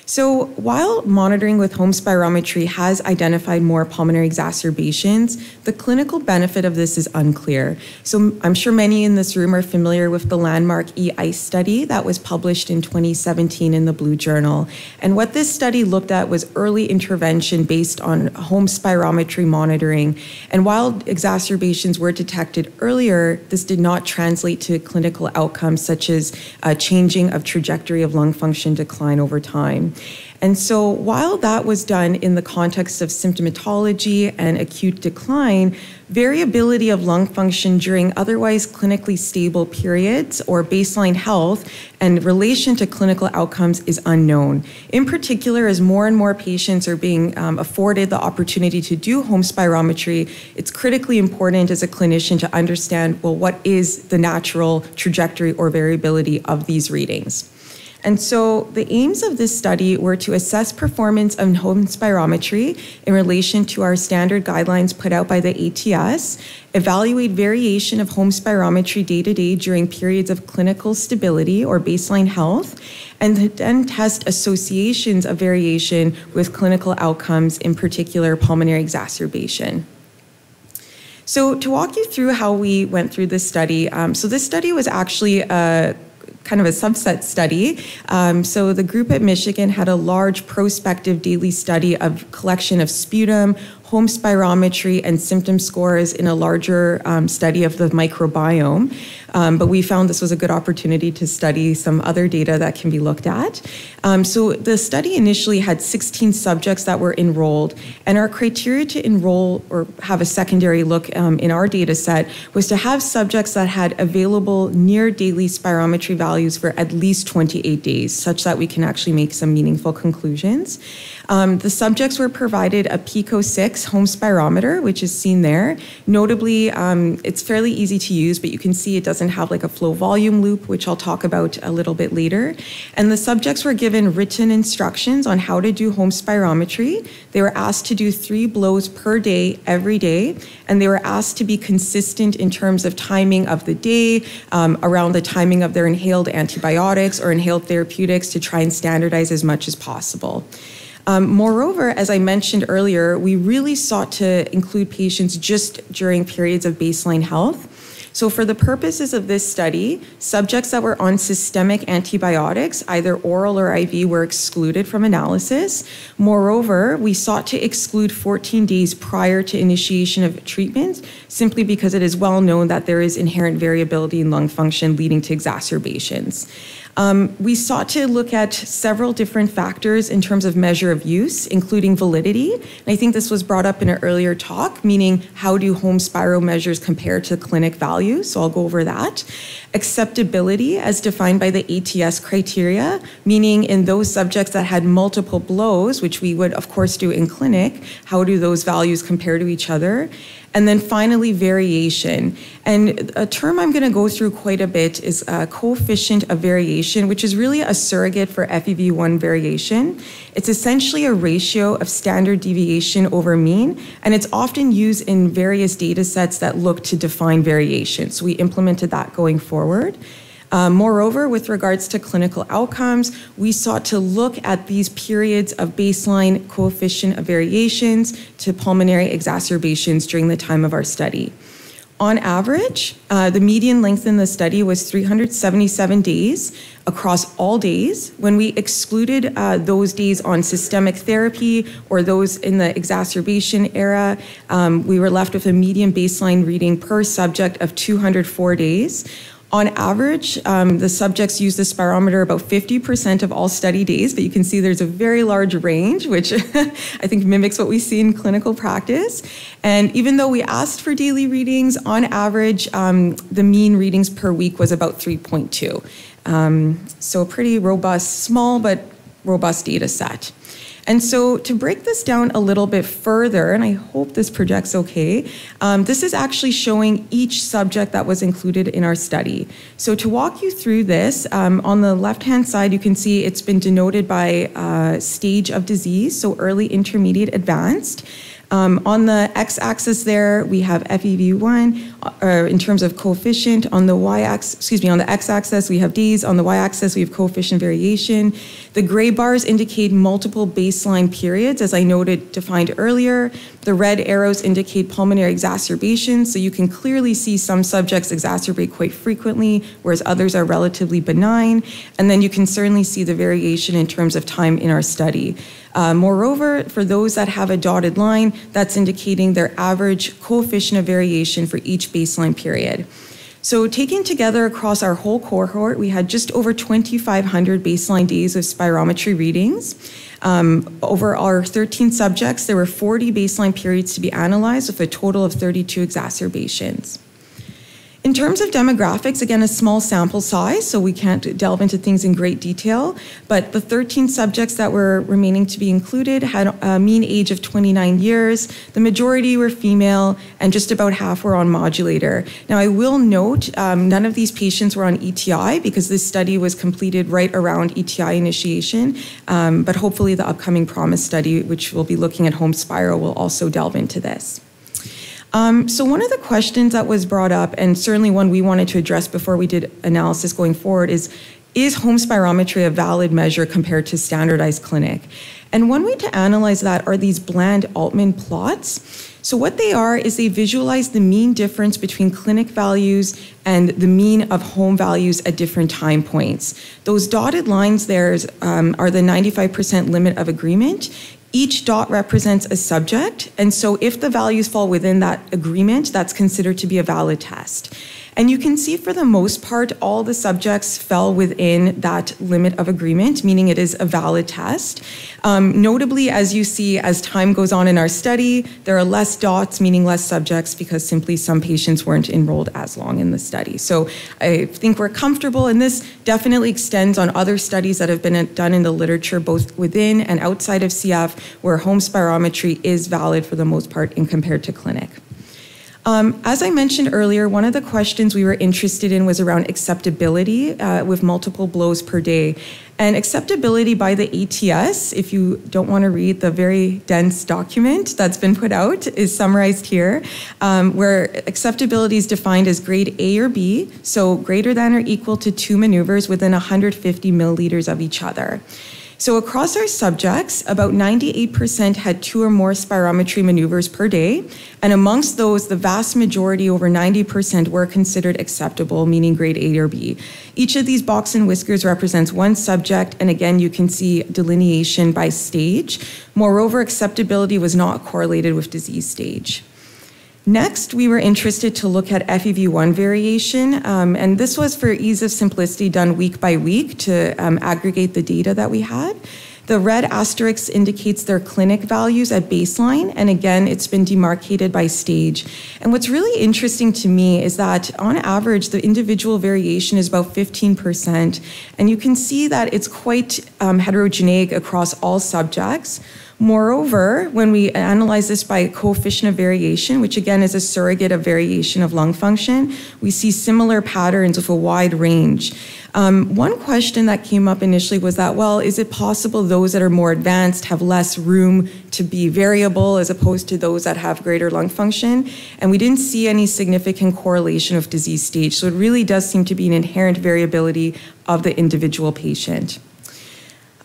So while monitoring with home spirometry has identified more pulmonary exacerbations, the clinical benefit of this is unclear. So I'm sure many in this room are familiar with the landmark eICE study that was published in twenty seventeen in the Blue Journal. And what this study looked at was early intervention based on home spirometry monitoring. And while exacerbations were detected earlier, this did not translate to clinical outcomes such as uh, changing of trajectory of lung function decline over time. And so while that was done in the context of symptomatology and acute decline, variability of lung function during otherwise clinically stable periods or baseline health and relation to clinical outcomes is unknown. In particular, as more and more patients are being um, afforded the opportunity to do home spirometry, it's critically important as a clinician to understand, well, what is the natural trajectory or variability of these readings? And so the aims of this study were to assess performance of home spirometry in relation to our standard guidelines put out by the A T S, evaluate variation of home spirometry day-to-day during periods of clinical stability or baseline health, and then test associations of variation with clinical outcomes, in particular pulmonary exacerbation. So to walk you through how we went through this study, um, so this study was actually a kind of a subset study. Um, so the group at Michigan had a large prospective daily study of collection of sputum, home spirometry, and symptom scores in a larger um, study of the microbiome. Um, but we found this was a good opportunity to study some other data that can be looked at. Um, so the study initially had sixteen subjects that were enrolled, and our criteria to enroll or have a secondary look um, in our data set was to have subjects that had available near daily spirometry values for at least twenty-eight days, such that we can actually make some meaningful conclusions. Um, the subjects were provided a Pico six ZephyrX home spirometer, which is seen there. Notably, um, it's fairly easy to use, but you can see it doesn't have like a flow volume loop, which I'll talk about a little bit later. And the subjects were given written instructions on how to do home spirometry. They were asked to do three blows per day, every day, and they were asked to be consistent in terms of timing of the day, um, around the timing of their inhaled antibiotics or inhaled therapeutics to try and standardize as much as possible. Um, moreover, as I mentioned earlier, we really sought to include patients just during periods of baseline health. So for the purposes of this study, subjects that were on systemic antibiotics, either oral or I V, were excluded from analysis. Moreover, we sought to exclude fourteen days prior to initiation of treatment, simply because it is well known that there is inherent variability in lung function leading to exacerbations. Um, we sought to look at several different factors in terms of measure of use, including validity. And I think this was brought up in an earlier talk, meaning how do home spiro measures compare to clinic value? So I'll go over that. Acceptability as defined by the A T S criteria, meaning in those subjects that had multiple blows, which we would of course do in clinic, how do those values compare to each other? And then finally, variation. And a term I'm going to go through quite a bit is a coefficient of variation, which is really a surrogate for F E V one variation. It's essentially a ratio of standard deviation over mean, and it's often used in various data sets that look to define variation. So we implemented that going forward. Uh, moreover, with regards to clinical outcomes, we sought to look at these periods of baseline coefficient of variations to pulmonary exacerbations during the time of our study. On average, uh, the median length in the study was three hundred seventy-seven days across all days. When we excluded uh, those days on systemic therapy or those in the exacerbation era, um, we were left with a median baseline reading per subject of two hundred four days. On average, um, the subjects used the spirometer about fifty percent of all study days, but you can see there's a very large range, which I think mimics what we see in clinical practice. And even though we asked for daily readings, on average, um, the mean readings per week was about three point two. Um, so a pretty robust, small, but robust data set. And so to break this down a little bit further, and I hope this projects okay, um, this is actually showing each subject that was included in our study. So to walk you through this, um, on the left-hand side, you can see it's been denoted by uh, stage of disease, so early, intermediate, advanced. Um, on the x-axis there, we have F E V one, or in terms of coefficient. On the y-axis, excuse me, on the x-axis, we have days. On the y-axis, we have coefficient variation. The gray bars indicate multiple baseline periods, as I noted, defined earlier. The red arrows indicate pulmonary exacerbations, so you can clearly see some subjects exacerbate quite frequently, whereas others are relatively benign. And then you can certainly see the variation in terms of time in our study. Uh, moreover, for those that have a dotted line, that's indicating their average coefficient of variation for each baseline period. So taken together across our whole cohort, we had just over twenty-five hundred baseline days of spirometry readings. Um, over our thirteen subjects, there were forty baseline periods to be analyzed with a total of thirty-two exacerbations. In terms of demographics, again, a small sample size, so we can't delve into things in great detail, but the thirteen subjects that were remaining to be included had a mean age of twenty-nine years. The majority were female, and just about half were on modulator. Now, I will note um, none of these patients were on E T I because this study was completed right around E T I initiation, um, but hopefully the upcoming PROMIS study, which we'll be looking at home spiro, will also delve into this. Um, so one of the questions that was brought up, and certainly one we wanted to address before we did analysis going forward, is, is home spirometry a valid measure compared to standardized clinic? And one way to analyze that are these Bland Altman plots. So what they are is they visualize the mean difference between clinic values and the mean of home values at different time points. Those dotted lines there um, are the ninety-five percent limit of agreement. Each dot represents a subject, and so if the values fall within that agreement, that's considered to be a valid test. And you can see for the most part, all the subjects fell within that limit of agreement, meaning it is a valid test. Um, notably, as you see, as time goes on in our study, there are less dots, meaning less subjects, because simply some patients weren't enrolled as long in the study. So I think we're comfortable, and this definitely extends on other studies that have been done in the literature, both within and outside of C F, where home spirometry is valid for the most part in compared to clinic. Um, as I mentioned earlier, one of the questions we were interested in was around acceptability uh, with multiple blows per day. And acceptability by the A T S, if you don't want to read the very dense document that's been put out, is summarized here, um, where acceptability is defined as grade A or B, so greater than or equal to two maneuvers within one hundred fifty milliliters of each other. So across our subjects, about ninety-eight percent had two or more spirometry maneuvers per day. And amongst those, the vast majority, over ninety percent, were considered acceptable, meaning grade A or B. Each of these box and whiskers represents one subject. And again, you can see delineation by stage. Moreover, acceptability was not correlated with disease stage. Next, we were interested to look at F E V one variation, um, and this was, for ease of simplicity, done week by week to um, aggregate the data that we had. The red asterisk indicates their clinic values at baseline, and again, it's been demarcated by stage. And what's really interesting to me is that, on average, the individual variation is about fifteen percent, and you can see that it's quite um, heterogeneous across all subjects. Moreover, when we analyze this by coefficient of variation, which again is a surrogate of variation of lung function, we see similar patterns with a wide range. Um, one question that came up initially was that, well, is it possible those that are more advanced have less room to be variable as opposed to those that have greater lung function? And we didn't see any significant correlation of disease stage, so it really does seem to be an inherent variability of the individual patient.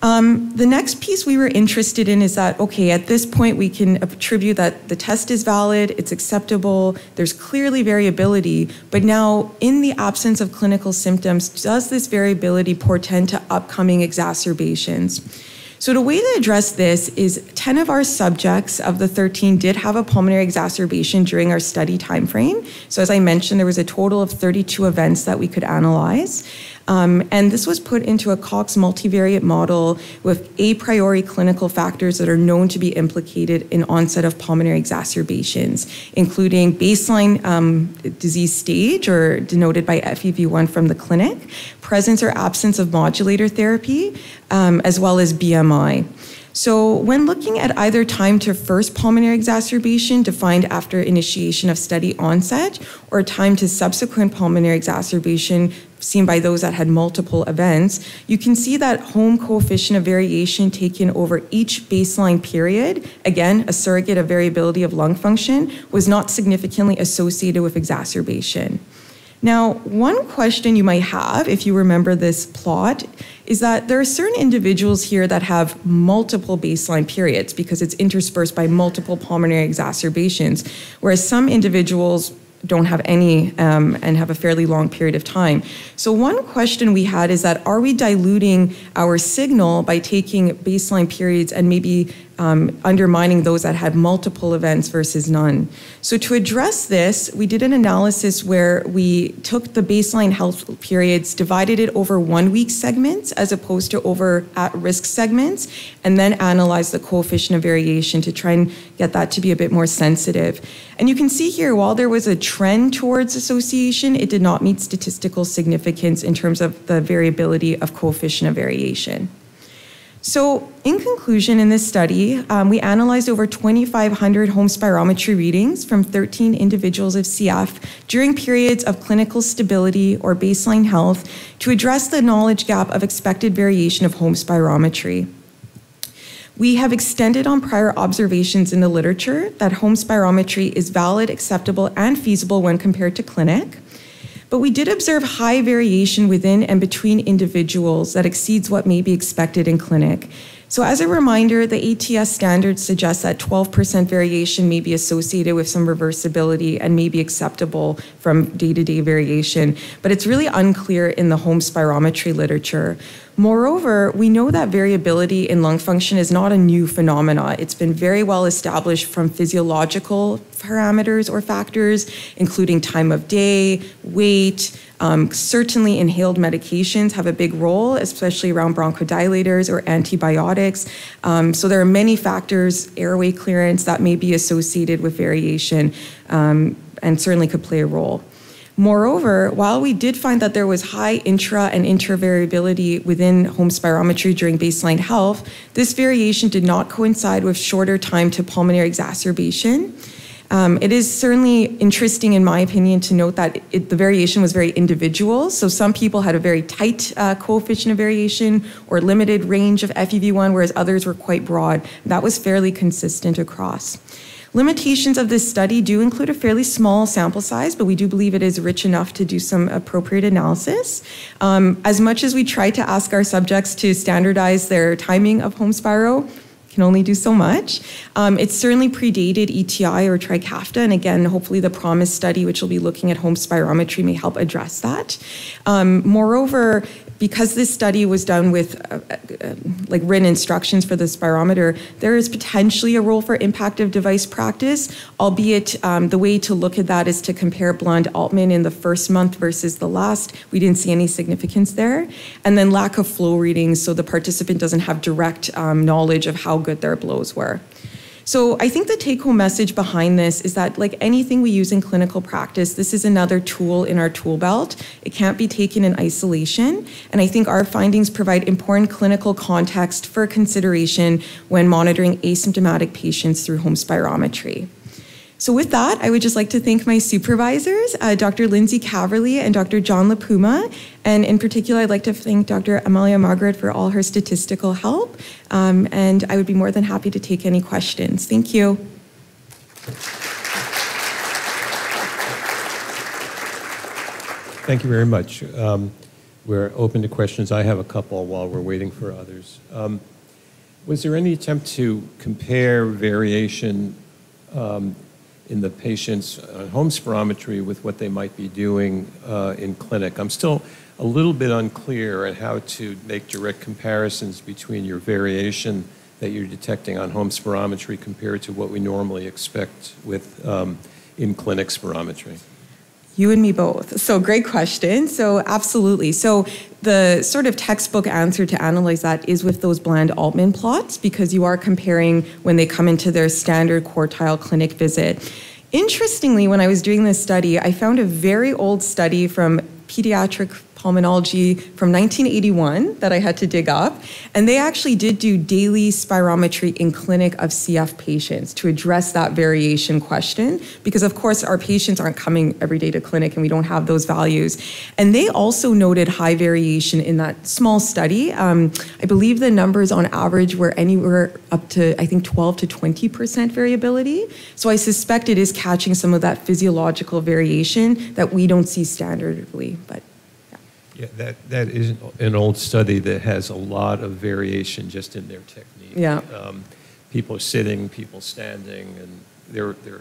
Um, the next piece we were interested in is that, okay, at this point we can attribute that the test is valid, it's acceptable, there's clearly variability, but now in the absence of clinical symptoms, does this variability portend to upcoming exacerbations? So the way to address this is ten of our subjects of the thirteen did have a pulmonary exacerbation during our study timeframe. So as I mentioned, there was a total of thirty-two events that we could analyze. Um, and this was put into a Cox multivariate model with a priori clinical factors that are known to be implicated in onset of pulmonary exacerbations, including baseline um, disease stage, or denoted by F E V one from the clinic, presence or absence of modulator therapy, um, as well as B M I. So when looking at either time to first pulmonary exacerbation defined after initiation of study onset, or time to subsequent pulmonary exacerbation seen by those that had multiple events, you can see that home coefficient of variation taken over each baseline period, again, a surrogate of variability of lung function, was not significantly associated with exacerbation. Now, one question you might have, if you remember this plot, is that there are certain individuals here that have multiple baseline periods because it's interspersed by multiple pulmonary exacerbations, whereas some individuals don't have any um, and have a fairly long period of time. So one question we had is that, are we diluting our signal by taking baseline periods and maybe um, undermining those that had multiple events versus none? So to address this, we did an analysis where we took the baseline health periods, divided it over one week segments as opposed to over at-risk segments, and then analyzed the coefficient of variation to try and get that to be a bit more sensitive. And you can see here, while there was a trend towards association, it did not meet statistical significance in terms of the variability of coefficient of variation. So in conclusion, in this study, um, we analyzed over twenty-five hundred home spirometry readings from thirteen individuals of C F during periods of clinical stability or baseline health to address the knowledge gap of expected variation of home spirometry. We have extended on prior observations in the literature that home spirometry is valid, acceptable, and feasible when compared to clinic. But we did observe high variation within and between individuals that exceeds what may be expected in clinic. So as a reminder, the A T S standard suggests that twelve percent variation may be associated with some reversibility and may be acceptable from day-to-day variation, but it's really unclear in the home spirometry literature. Moreover, we know that variability in lung function is not a new phenomena. It's been very well established from physiological parameters or factors, including time of day, weight. Um, certainly inhaled medications have a big role, especially around bronchodilators or antibiotics. Um, so there are many factors, airway clearance, that may be associated with variation um, and certainly could play a role. Moreover, while we did find that there was high intra and intervariability within home spirometry during baseline health, this variation did not coincide with shorter time to pulmonary exacerbation. Um, it is certainly interesting, in my opinion, to note that it, the variation was very individual. So some people had a very tight uh, coefficient of variation or limited range of F E V one, whereas others were quite broad. That was fairly consistent across. Limitations of this study do include a fairly small sample size, but we do believe it is rich enough to do some appropriate analysis. Um, as much as we try to ask our subjects to standardize their timing of home spiro, can only do so much. Um, it certainly predated E T I or Trikafta, and again, hopefully the PROMIS study, which will be looking at home spirometry, may help address that. Um, moreover, because this study was done with uh, uh, like written instructions for the spirometer, there is potentially a role for impactive device practice, albeit um, the way to look at that is to compare Bland Altman in the first month versus the last. We didn't see any significance there. And then lack of flow readings, so the participant doesn't have direct um, knowledge of how good their blows were. So I think the take-home message behind this is that, like anything we use in clinical practice, this is another tool in our tool belt. It can't be taken in isolation. And I think our findings provide important clinical context for consideration when monitoring asymptomatic patients through home spirometry. So with that, I would just like to thank my supervisors, uh, Doctor Lindsay Caverly and Doctor John LaPuma. And in particular, I'd like to thank Doctor Amalia Margaret for all her statistical help. Um, and I would be more than happy to take any questions. Thank you. Thank you very much. Um, we're open to questions. I have a couple while we're waiting for others. Um, was there any attempt to compare variation um, in the patient's home spirometry with what they might be doing uh, in clinic? I'm still a little bit unclear at how to make direct comparisons between your variation that you're detecting on home spirometry compared to what we normally expect with um, in clinic spirometry. You and me both. So great question. So absolutely. So the sort of textbook answer to analyze that is with those Bland-Altman plots, because you are comparing when they come into their standard quartile clinic visit. Interestingly, when I was doing this study, I found a very old study from pediatric pulmonology from nineteen eighty-one that I had to dig up. And they actually did do daily spirometry in clinic of C F patients to address that variation question, because of course our patients aren't coming every day to clinic and we don't have those values. And they also noted high variation in that small study. Um, I believe the numbers on average were anywhere up to, I think, twelve to twenty percent variability. So I suspect it is catching some of that physiological variation that we don't see standardly, but. Yeah, that, that is an old study that has a lot of variation just in their technique. Yeah. Um, people sitting, people standing, and there, there are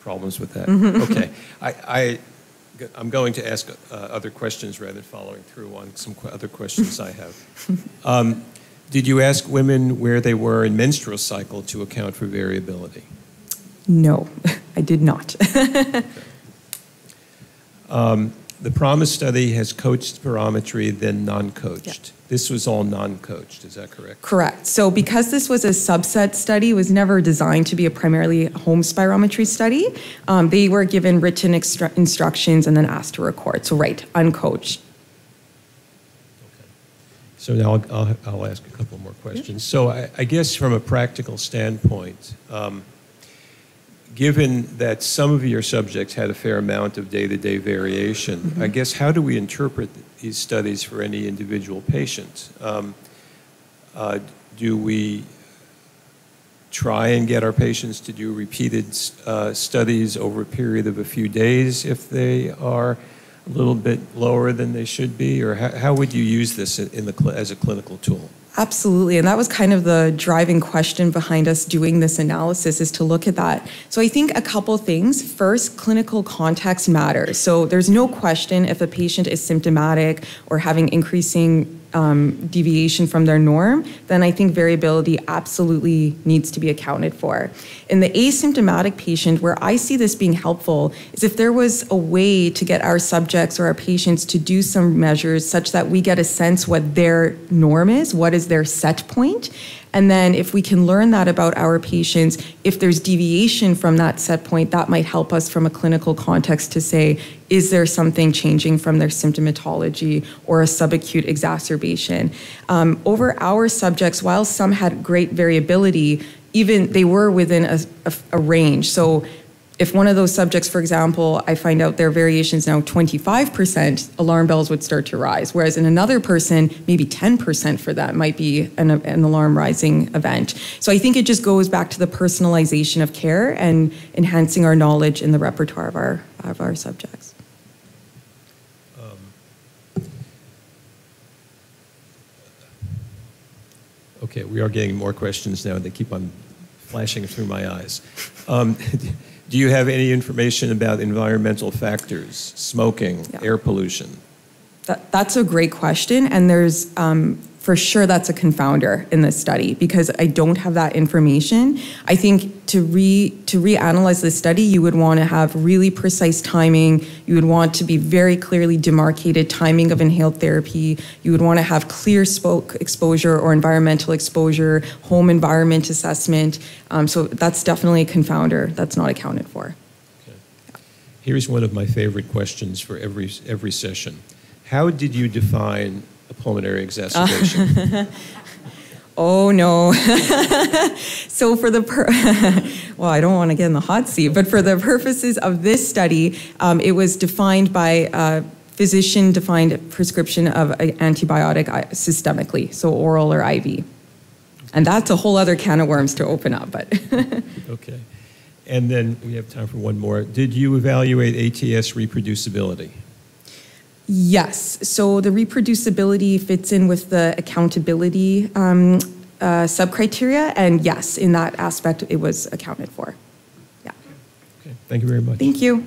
problems with that. Okay. I, I, I'm going to ask uh, other questions rather than following through on some qu other questions I have. Um, did you ask women where they were in menstrual cycle to account for variability? No, I did not. Okay. Um, The PROMIS study has coached spirometry, then non-coached. Yeah. This was all non-coached, is that correct? Correct. So because this was a subset study, it was never designed to be a primarily home spirometry study. Um, they were given written instru instructions and then asked to record. So right, uncoached. Okay. So now I'll, I'll, I'll ask a couple more questions. Yeah. So I, I guess from a practical standpoint, um, given that some of your subjects had a fair amount of day-to-day variation, mm-hmm. I guess how do we interpret these studies for any individual patient? Um, uh, do we try and get our patients to do repeated uh, studies over a period of a few days if they are a little bit lower than they should be? Or how, how would you use this in the, as a clinical tool? Absolutely, and that was kind of the driving question behind us doing this analysis, is to look at that. So I think a couple things. First, clinical context matters. So there's no question if a patient is symptomatic or having increasing um, deviation from their norm, then I think variability absolutely needs to be accounted for. In the asymptomatic patient, where I see this being helpful is if there was a way to get our subjects or our patients to do some measures such that we get a sense what their norm is, what is their set point. And then if we can learn that about our patients, if there's deviation from that set point, that might help us from a clinical context to say, is there something changing from their symptomatology or a subacute exacerbation? Um, over our subjects, while some had great variability, even they were within a, a, a range. So if one of those subjects, for example, I find out their variation is now twenty-five percent, alarm bells would start to rise. Whereas in another person, maybe ten percent for that might be an, an alarm rising event. So I think it just goes back to the personalization of care and enhancing our knowledge in the repertoire of our, of our subjects. Um, okay, we are getting more questions now. They keep on flashing through my eyes. Um, Do you have any information about environmental factors, smoking, yeah. air pollution? That, that's a great question, and there's um, for sure that's a confounder in this study because I don't have that information. I think to re to reanalyze this study, you would want to have really precise timing. You would want to be very clearly demarcated timing of inhaled therapy. You would want to have clear smoke exposure or environmental exposure, home environment assessment. Um, so that's definitely a confounder that's not accounted for. Okay. Yeah. Here's one of my favorite questions for every every session. How did you define a pulmonary exacerbation? Oh no. So for the, per well, I don't want to get in the hot seat, but for the purposes of this study, um, it was defined by uh, physician-defined prescription of an antibiotic systemically, so oral or I V. And that's a whole other can of worms to open up, but. Okay, and then we have time for one more. Did you evaluate A T S reproducibility? Yes, so the reproducibility fits in with the accountability um, uh, sub-criteria, and yes, in that aspect, it was accounted for. Yeah. Okay, thank you very much. Thank you.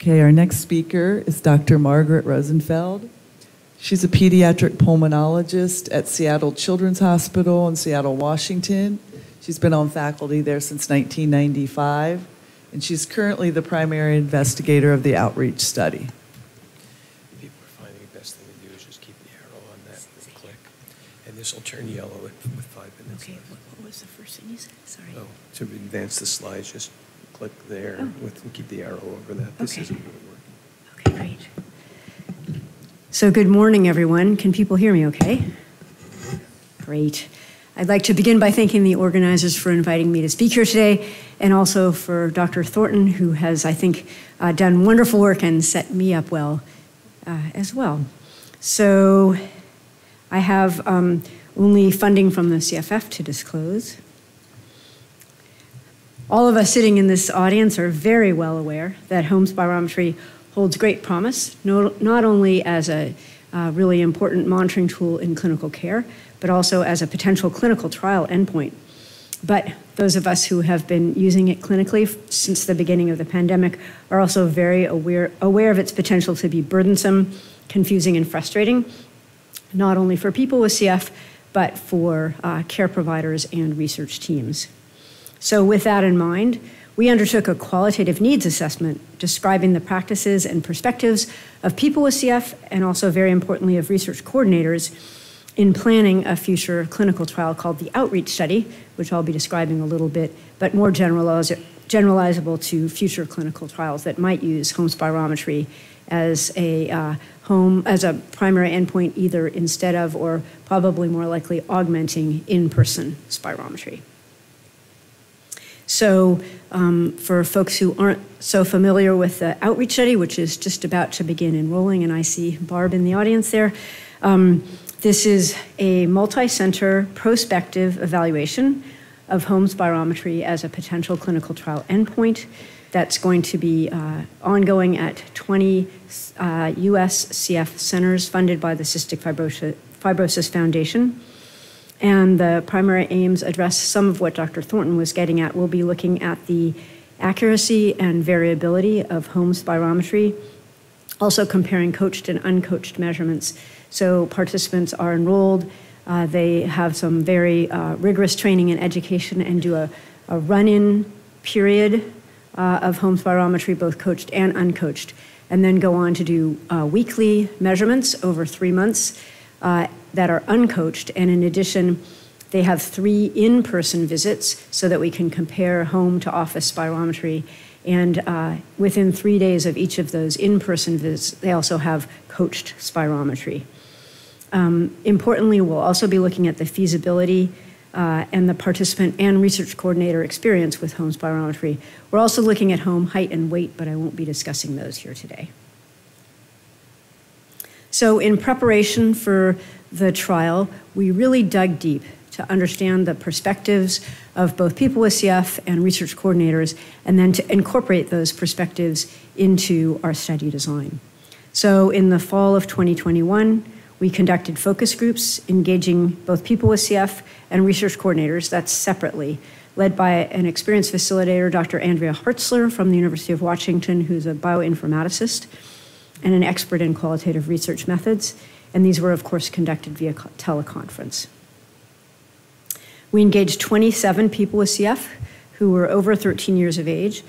Okay, our next speaker is Doctor Margaret Rosenfeld. She's a pediatric pulmonologist at Seattle Children's Hospital in Seattle, Washington. She's been on faculty there since nineteen ninety-five, and she's currently the primary investigator of the Outreach Study. People are finding the best thing to do is just keep the arrow on that and click, and this will turn yellow with five minutes okay, left. What was the first thing you said? Sorry. Oh, to advance the slides, just click there oh. with, and keep the arrow over that. This okay. isn't really working. Okay, great. So good morning, everyone. Can people hear me okay? Great. I'd like to begin by thanking the organizers for inviting me to speak here today, and also for Doctor Thornton, who has, I think, uh, done wonderful work and set me up well uh, as well. So I have um, only funding from the C F F to disclose. All of us sitting in this audience are very well aware that home spirometry holds great promise, no, not only as a uh, really important monitoring tool in clinical care, but also as a potential clinical trial endpoint. But those of us who have been using it clinically since the beginning of the pandemic are also very aware, aware of its potential to be burdensome, confusing, and frustrating, not only for people with C F, but for uh, care providers and research teams. So with that in mind, we undertook a qualitative needs assessment describing the practices and perspectives of people with C F, and also very importantly of research coordinators, in planning a future clinical trial called the Outreach Study, which I'll be describing a little bit, but more generalizable to future clinical trials that might use home spirometry as a uh, home as a primary endpoint, either instead of or probably more likely augmenting in-person spirometry. So um, for folks who aren't so familiar with the Outreach Study, which is just about to begin enrolling, and I see Barb in the audience there. Um, This is a multi-center prospective evaluation of home spirometry as a potential clinical trial endpoint that's going to be uh, ongoing at twenty uh, U S C F centers funded by the Cystic Fibrosis, Fibrosis Foundation. And the primary aims address some of what Doctor Thornton was getting at. We'll be looking at the accuracy and variability of home spirometry, also comparing coached and uncoached measurements. So participants are enrolled, uh, they have some very uh, rigorous training and education, and do a, a run-in period uh, of home spirometry, both coached and uncoached, and then go on to do uh, weekly measurements over three months uh, that are uncoached. And in addition, they have three in-person visits so that we can compare home to office spirometry. And uh, within three days of each of those in-person visits, they also have coached spirometry. Um, importantly, we'll also be looking at the feasibility uh, and the participant and research coordinator experience with home spirometry. We're also looking at home height and weight, but I won't be discussing those here today. So in preparation for the trial, we really dug deep to understand the perspectives of both people with C F and research coordinators, and then to incorporate those perspectives into our study design. So in the fall of twenty twenty-one, we conducted focus groups engaging both people with C F and research coordinators, that's separately, led by an experienced facilitator, Doctor Andrea Hartzler from the University of Washington, who's a bioinformaticist and an expert in qualitative research methods. And these were, of course, conducted via teleconference. We engaged twenty-seven people with C F who were over thirteen years of age,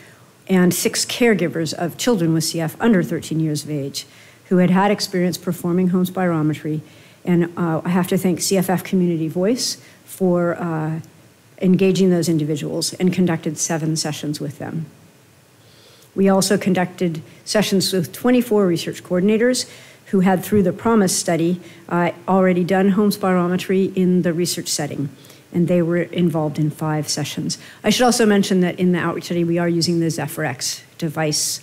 and six caregivers of children with C F under thirteen years of age who had had experience performing home spirometry. And uh, I have to thank C F F Community Voice for uh, engaging those individuals, and conducted seven sessions with them. We also conducted sessions with twenty-four research coordinators who had, through the PROMIS study, uh, already done home spirometry in the research setting, and they were involved in five sessions. I should also mention that in the outreach study, we are using the ZephyrX device.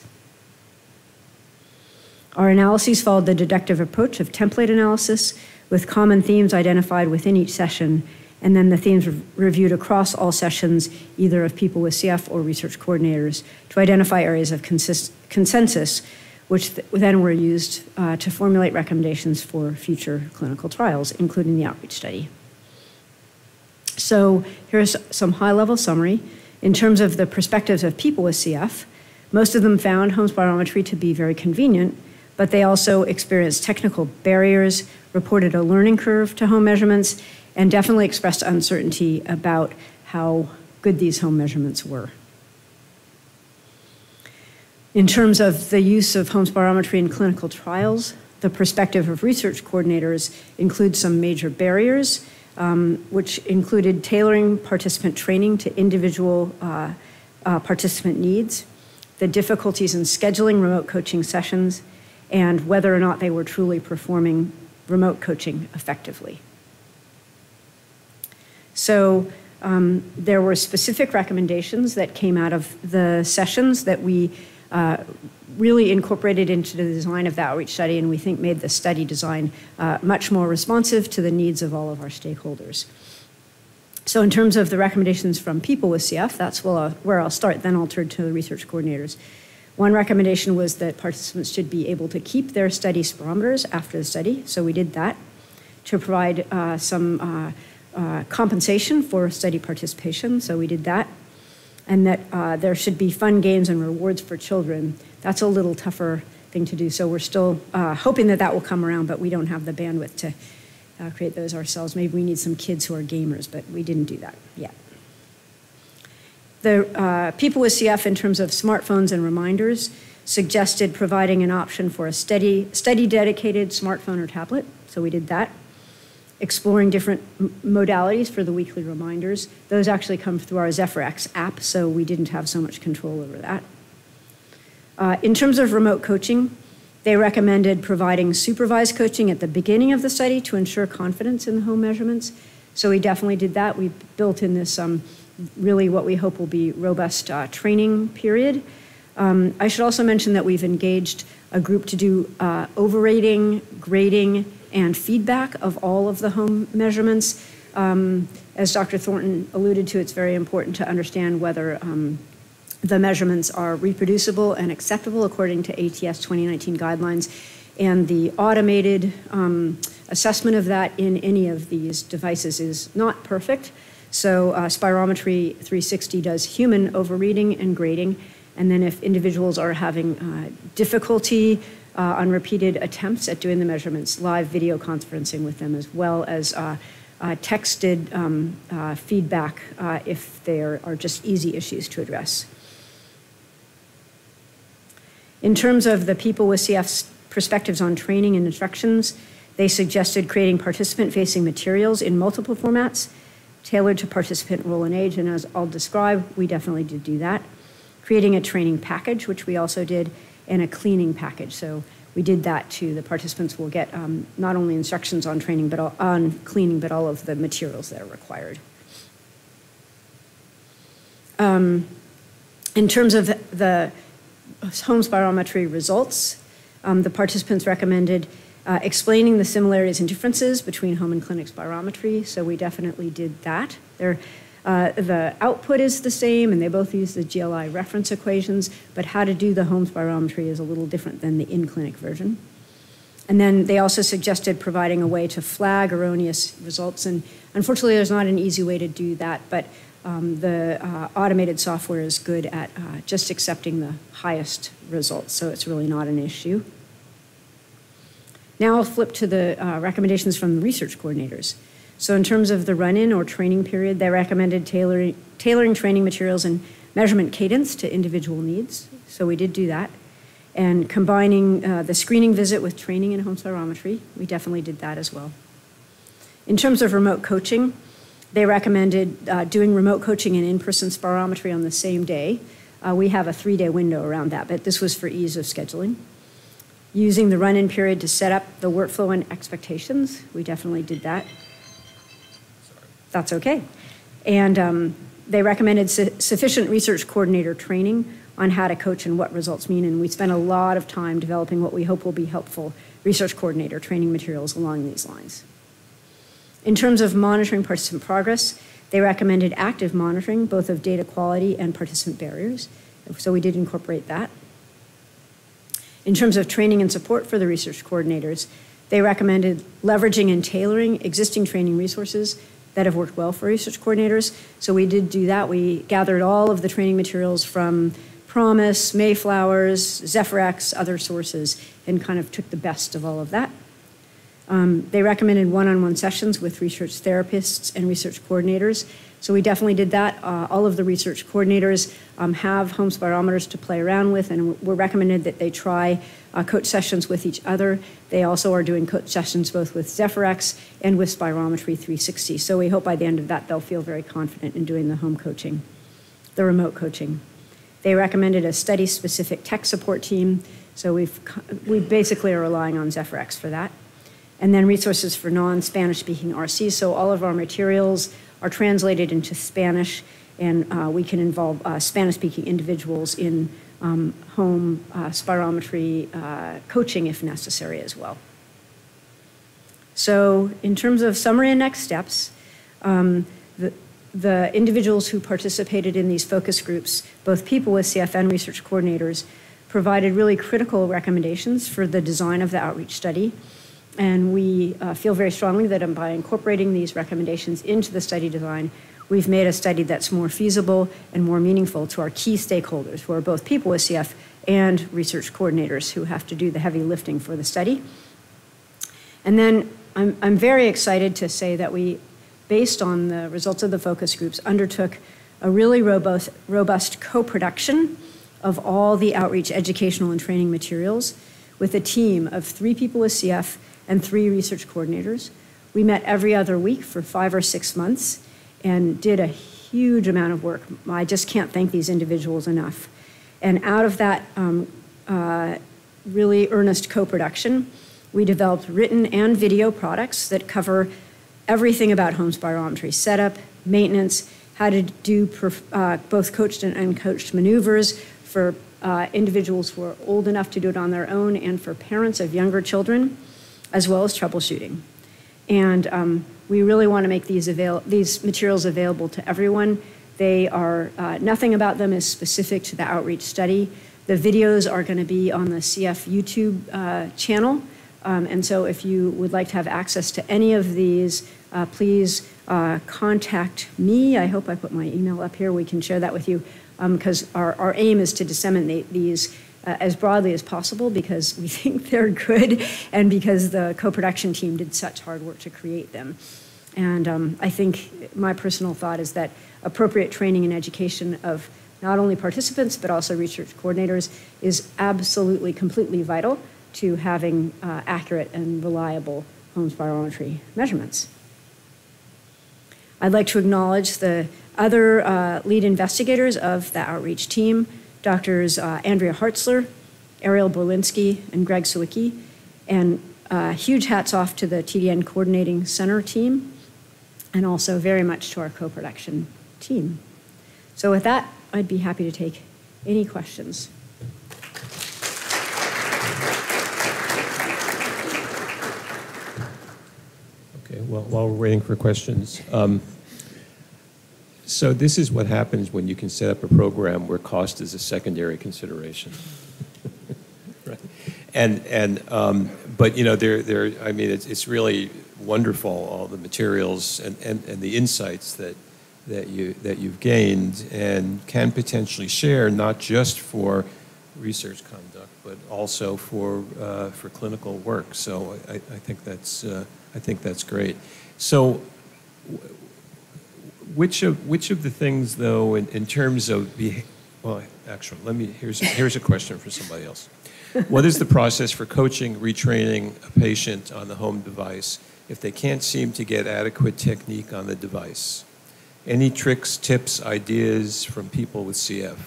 Our analyses followed the deductive approach of template analysis, with common themes identified within each session, and then the themes re reviewed across all sessions, either of people with C F or research coordinators, to identify areas of consist consensus, which th then were used uh, to formulate recommendations for future clinical trials, including the outreach study. So here's some high-level summary. In terms of the perspectives of people with C F, most of them found home spirometry to be very convenient, but they also experienced technical barriers, reported a learning curve to home measurements, and definitely expressed uncertainty about how good these home measurements were. In terms of the use of home spirometry in clinical trials, the perspective of research coordinators includes some major barriers, Um, which included tailoring participant training to individual uh, uh, participant needs, the difficulties in scheduling remote coaching sessions, and whether or not they were truly performing remote coaching effectively. So um, there were specific recommendations that came out of the sessions that we uh, really incorporated into the design of the outreach study, and we think made the study design uh, much more responsive to the needs of all of our stakeholders. So in terms of the recommendations from people with C F, that's where I'll, where I'll start, then I'll turn to the research coordinators. One recommendation was that participants should be able to keep their study spirometers after the study, so we did that, to provide uh, some uh, uh, compensation for study participation, so we did that, and that uh, there should be fun games and rewards for children. That's a little tougher thing to do, so we're still uh, hoping that that will come around, but we don't have the bandwidth to uh, create those ourselves. Maybe we need some kids who are gamers, but we didn't do that yet. The uh, people with C F, in terms of smartphones and reminders, suggested providing an option for a steady, steady dedicated smartphone or tablet, so we did that. Exploring different modalities for the weekly reminders. Those actually come through our ZephyrX app, so we didn't have so much control over that. Uh, in terms of remote coaching, they recommended providing supervised coaching at the beginning of the study to ensure confidence in the home measurements. So we definitely did that. We built in this um, really what we hope will be robust uh, training period. Um, I should also mention that we've engaged a group to do uh, overrating, grading, and feedback of all of the home measurements. Um, as Doctor Thornton alluded to, it's very important to understand whether um, the measurements are reproducible and acceptable according to A T S twenty nineteen guidelines, and the automated um, assessment of that in any of these devices is not perfect. So uh, Spirometry three sixty does human overreading and grading. And then if individuals are having uh, difficulty uh, on repeated attempts at doing the measurements, live video conferencing with them, as well as uh, uh, texted um, uh, feedback uh, if there are just easy issues to address. In terms of the people with C F's perspectives on training and instructions, they suggested creating participant-facing materials in multiple formats tailored to participant role and age, and as I'll describe, we definitely did do that. Creating a training package, which we also did, and a cleaning package. So we did that too. The participants will get um, not only instructions on training, but all, on cleaning, but all of the materials that are required. Um, in terms of the home spirometry results, um, the participants recommended uh, explaining the similarities and differences between home and clinic spirometry. So we definitely did that. There, Uh, the output is the same, and they both use the G L I reference equations, but how to do the home spirometry is a little different than the in-clinic version. And then they also suggested providing a way to flag erroneous results, and unfortunately there's not an easy way to do that, but um, the uh, automated software is good at uh, just accepting the highest results, so it's really not an issue. Now I'll flip to the uh, recommendations from the research coordinators. So in terms of the run-in or training period, they recommended tailoring, tailoring training materials and measurement cadence to individual needs. So we did do that. And combining uh, the screening visit with training in home spirometry, we definitely did that as well. In terms of remote coaching, they recommended uh, doing remote coaching and in-person spirometry on the same day. Uh, we have a three-day window around that, but this was for ease of scheduling. Using the run-in period to set up the workflow and expectations, we definitely did that. That's okay. And um, they recommended su sufficient research coordinator training on how to coach and what results mean, and we spent a lot of time developing what we hope will be helpful research coordinator training materials along these lines. In terms of monitoring participant progress, they recommended active monitoring, both of data quality and participant barriers, so we did incorporate that. In terms of training and support for the research coordinators, they recommended leveraging and tailoring existing training resources that have worked well for research coordinators. So we did do that. We gathered all of the training materials from PROMIS, Mayflowers, ZephyrX, other sources, and kind of took the best of all of that. Um, they recommended one-on-one sessions with research therapists and research coordinators. So we definitely did that. Uh, all of the research coordinators um, have home spirometers to play around with, and we're recommended that they try uh, coach sessions with each other. They also are doing coach sessions both with ZephyrX and with Spirometry three sixty. So we hope by the end of that they'll feel very confident in doing the home coaching, the remote coaching. They recommended a study-specific tech support team. So we've, we basically are relying on ZephyrX for that. And then resources for non-Spanish-speaking R C. So all of our materials are translated into Spanish, and uh, we can involve uh, Spanish-speaking individuals in um, home uh, spirometry uh, coaching if necessary as well. So in terms of summary and next steps, um, the, the individuals who participated in these focus groups, both people with C F and research coordinators, provided really critical recommendations for the design of the outreach study. And we uh, feel very strongly that by incorporating these recommendations into the study design, we've made a study that's more feasible and more meaningful to our key stakeholders, who are both people with C F and research coordinators who have to do the heavy lifting for the study. And then I'm, I'm very excited to say that we, based on the results of the focus groups, undertook a really robust, robust co-production of all the outreach educational and training materials with a team of three people with C F and three research coordinators. We met every other week for five or six months and did a huge amount of work. I just can't thank these individuals enough. And out of that um, uh, really earnest co-production, we developed written and video products that cover everything about home spirometry setup, maintenance, how to do uh, both coached and uncoached maneuvers for uh, individuals who are old enough to do it on their own and for parents of younger children, as well as troubleshooting. And um, we really want to make these, avail these materials available to everyone. They are, uh, nothing about them is specific to the outreach study. The videos are going to be on the C F YouTube uh, channel. Um, and so if you would like to have access to any of these uh, please uh, contact me. I hope I put my email up here. We can share that with you, because um, our, our aim is to disseminate these Uh, as broadly as possible, because we think they're good and because the co-production team did such hard work to create them. And um, I think my personal thought is that appropriate training and education of not only participants but also research coordinators is absolutely completely vital to having uh, accurate and reliable home spirometry measurements. I'd like to acknowledge the other uh, lead investigators of the outreach team, Doctors uh, Andrea Hartzler, Ariel Borlinski, and Greg Sawicki. And uh, huge hats off to the T D N Coordinating Center team, and also very much to our co-production team. So with that, I'd be happy to take any questions. Okay, well, while we're waiting for questions, um, so this is what happens when you can set up a program where cost is a secondary consideration, right? And and um, but you know there there I mean it's it's really wonderful, all the materials and, and, and the insights that that you that you've gained and can potentially share, not just for research conduct but also for uh, for clinical work. So I, I think that's uh, I think that's great. So. Which of which of the things, though, in, in terms of be, well, actually, let me here's here's a question for somebody else. What is the process for coaching, retraining a patient on the home device if they can't seem to get adequate technique on the device? Any tricks, tips, ideas from people with C F?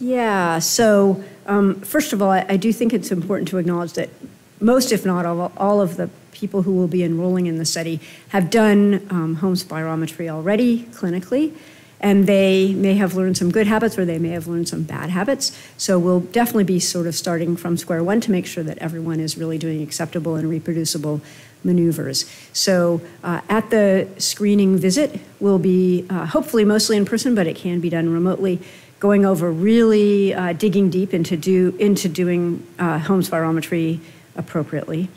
Yeah. So um, first of all, I, I do think it's important to acknowledge that most, if not all, all of the people who will be enrolling in the study have done um, home spirometry already clinically, and they may have learned some good habits or they may have learned some bad habits. So we'll definitely be sort of starting from square one to make sure that everyone is really doing acceptable and reproducible maneuvers. So uh, at the screening visit, we'll be uh, hopefully mostly in person, but it can be done remotely, going over really uh, digging deep into, do, into doing uh, home spirometry appropriately.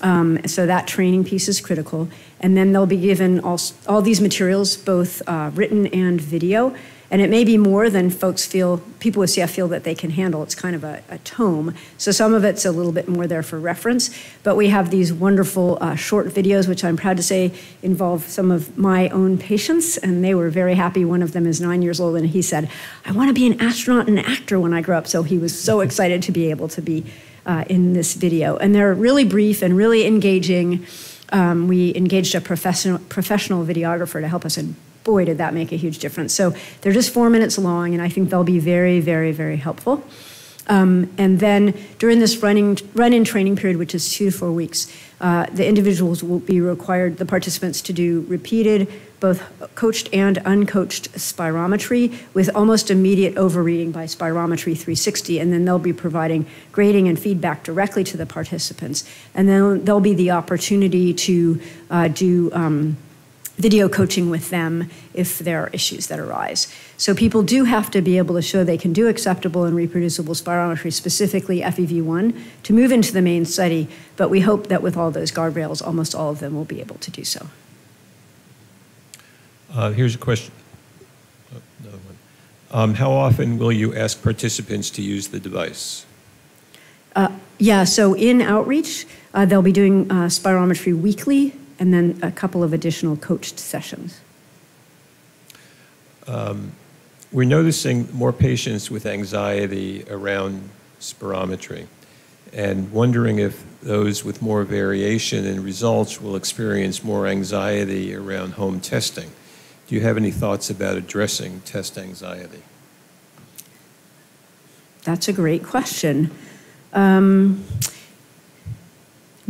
Um, so that training piece is critical. And then they'll be given all, all these materials, both uh, written and video. And it may be more than folks feel, people with C F feel that they can handle. It's kind of a, a tome. So some of it's a little bit more there for reference. But we have these wonderful uh, short videos, which I'm proud to say involve some of my own patients. And they were very happy. One of them is nine years old. And he said, I want to be an astronaut and an actor when I grow up. So he was so excited to be able to be Uh, in this video. And they're really brief and really engaging. Um, we engaged a professional, professional videographer to help us, and boy, did that make a huge difference. So they're just four minutes long, and I think they'll be very, very, very helpful. Um, and then during this running, run-in training period, which is two to four weeks, uh, the individuals will be required, the participants, to do repeated, both coached and uncoached spirometry with almost immediate overreading by Spirometry three sixty, and then they'll be providing grading and feedback directly to the participants. And then there'll be the opportunity to uh, do um, video coaching with them if there are issues that arise. So people do have to be able to show they can do acceptable and reproducible spirometry, specifically F E V one, to move into the main study, but we hope that with all those guardrails, almost all of them will be able to do so. Uh, here's a question. Oh, another one. Um, how often will you ask participants to use the device? Uh, yeah, so in outreach, uh, they'll be doing uh, spirometry weekly, and then a couple of additional coached sessions. Um, we're noticing more patients with anxiety around spirometry and wondering if those with more variation in results will experience more anxiety around home testing. Do you have any thoughts about addressing test anxiety? That's a great question. Um,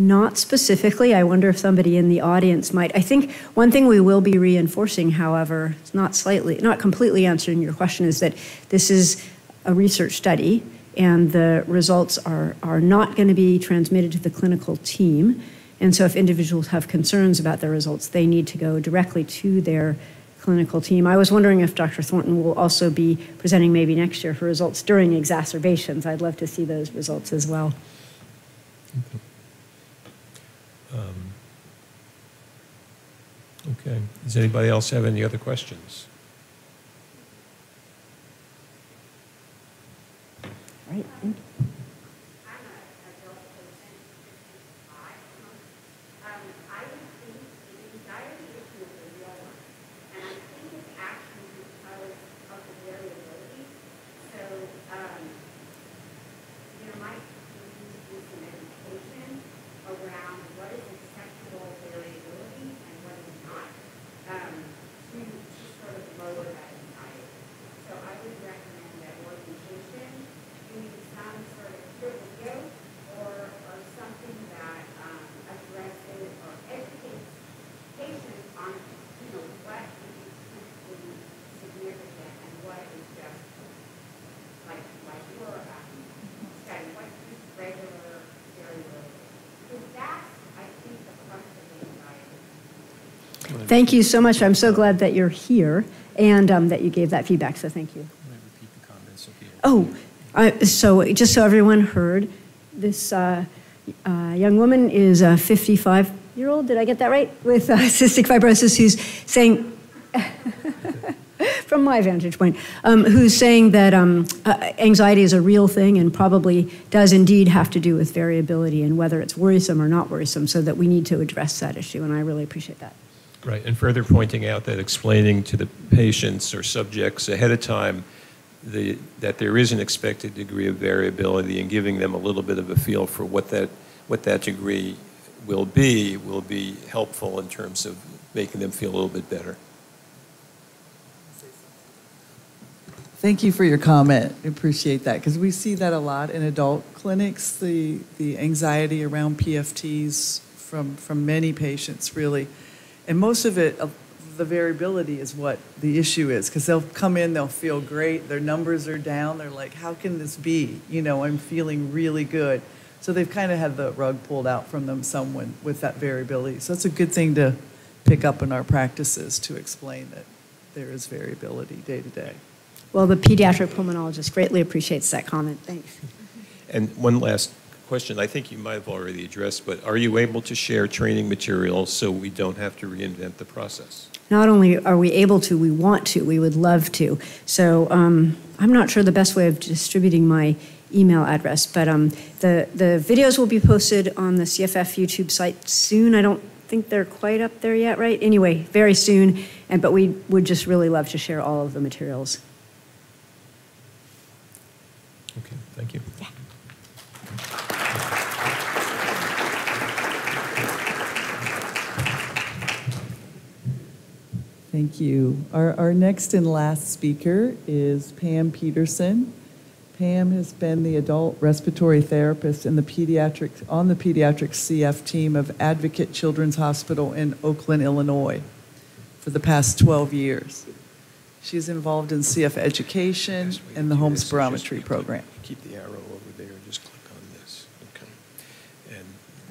Not specifically. I wonder if somebody in the audience might. I think one thing we will be reinforcing, however, it's not slightly, not completely answering your question, is that this is a research study and the results are, are not going to be transmitted to the clinical team. And so if individuals have concerns about their results, they need to go directly to their clinical team. I was wondering if Doctor Thornton will also be presenting maybe next year her results during exacerbations. I'd love to see those results as well. Okay. Um, Okay. Does anybody else have any other questions? All right. Thank you. Thank you so much. I'm so glad that you're here and um, that you gave that feedback, so thank you. Can I repeat the comments? Oh, I, so just so everyone heard, this uh, uh, young woman is a fifty-five-year-old, did I get that right? With uh, cystic fibrosis, who's saying, from my vantage point, um, who's saying that um, uh, anxiety is a real thing and probably does indeed have to do with variability and whether it's worrisome or not worrisome, so that we need to address that issue, and I really appreciate that. Right, and further pointing out that explaining to the patients or subjects ahead of time the, that there is an expected degree of variability and giving them a little bit of a feel for what that, what that degree will be will be helpful in terms of making them feel a little bit better. Thank you for your comment. I appreciate that, because we see that a lot in adult clinics, the, the anxiety around P F Ts from, from many patients, really. And most of it, the variability is what the issue is, because they'll come in, they'll feel great, their numbers are down, they're like, how can this be? You know, I'm feeling really good. So they've kind of had the rug pulled out from them someone with that variability. So that's a good thing to pick up in our practices, to explain that there is variability day to day. Well, the pediatric pulmonologist greatly appreciates that comment. Thanks. And one last question I think you might have already addressed, but are you able to share training materials so we don't have to reinvent the process? Not only are we able to, we want to. We would love to. So um, I'm not sure the best way of distributing my email address, but um, the, the videos will be posted on the C F F YouTube site soon. I don't think they're quite up there yet, right? Anyway, very soon, and but we would just really love to share all of the materials. Okay, thank you. Yeah. Thank you. Our, our next and last speaker is Pam Peterson. Pam has been the adult respiratory therapist in the pediatric, on the pediatric C F team of Advocate Children's Hospital in Oakland, Illinois for the past twelve years. She's involved in C F education and the home spirometry program. Keep the arrow over there and just click on this. Okay. And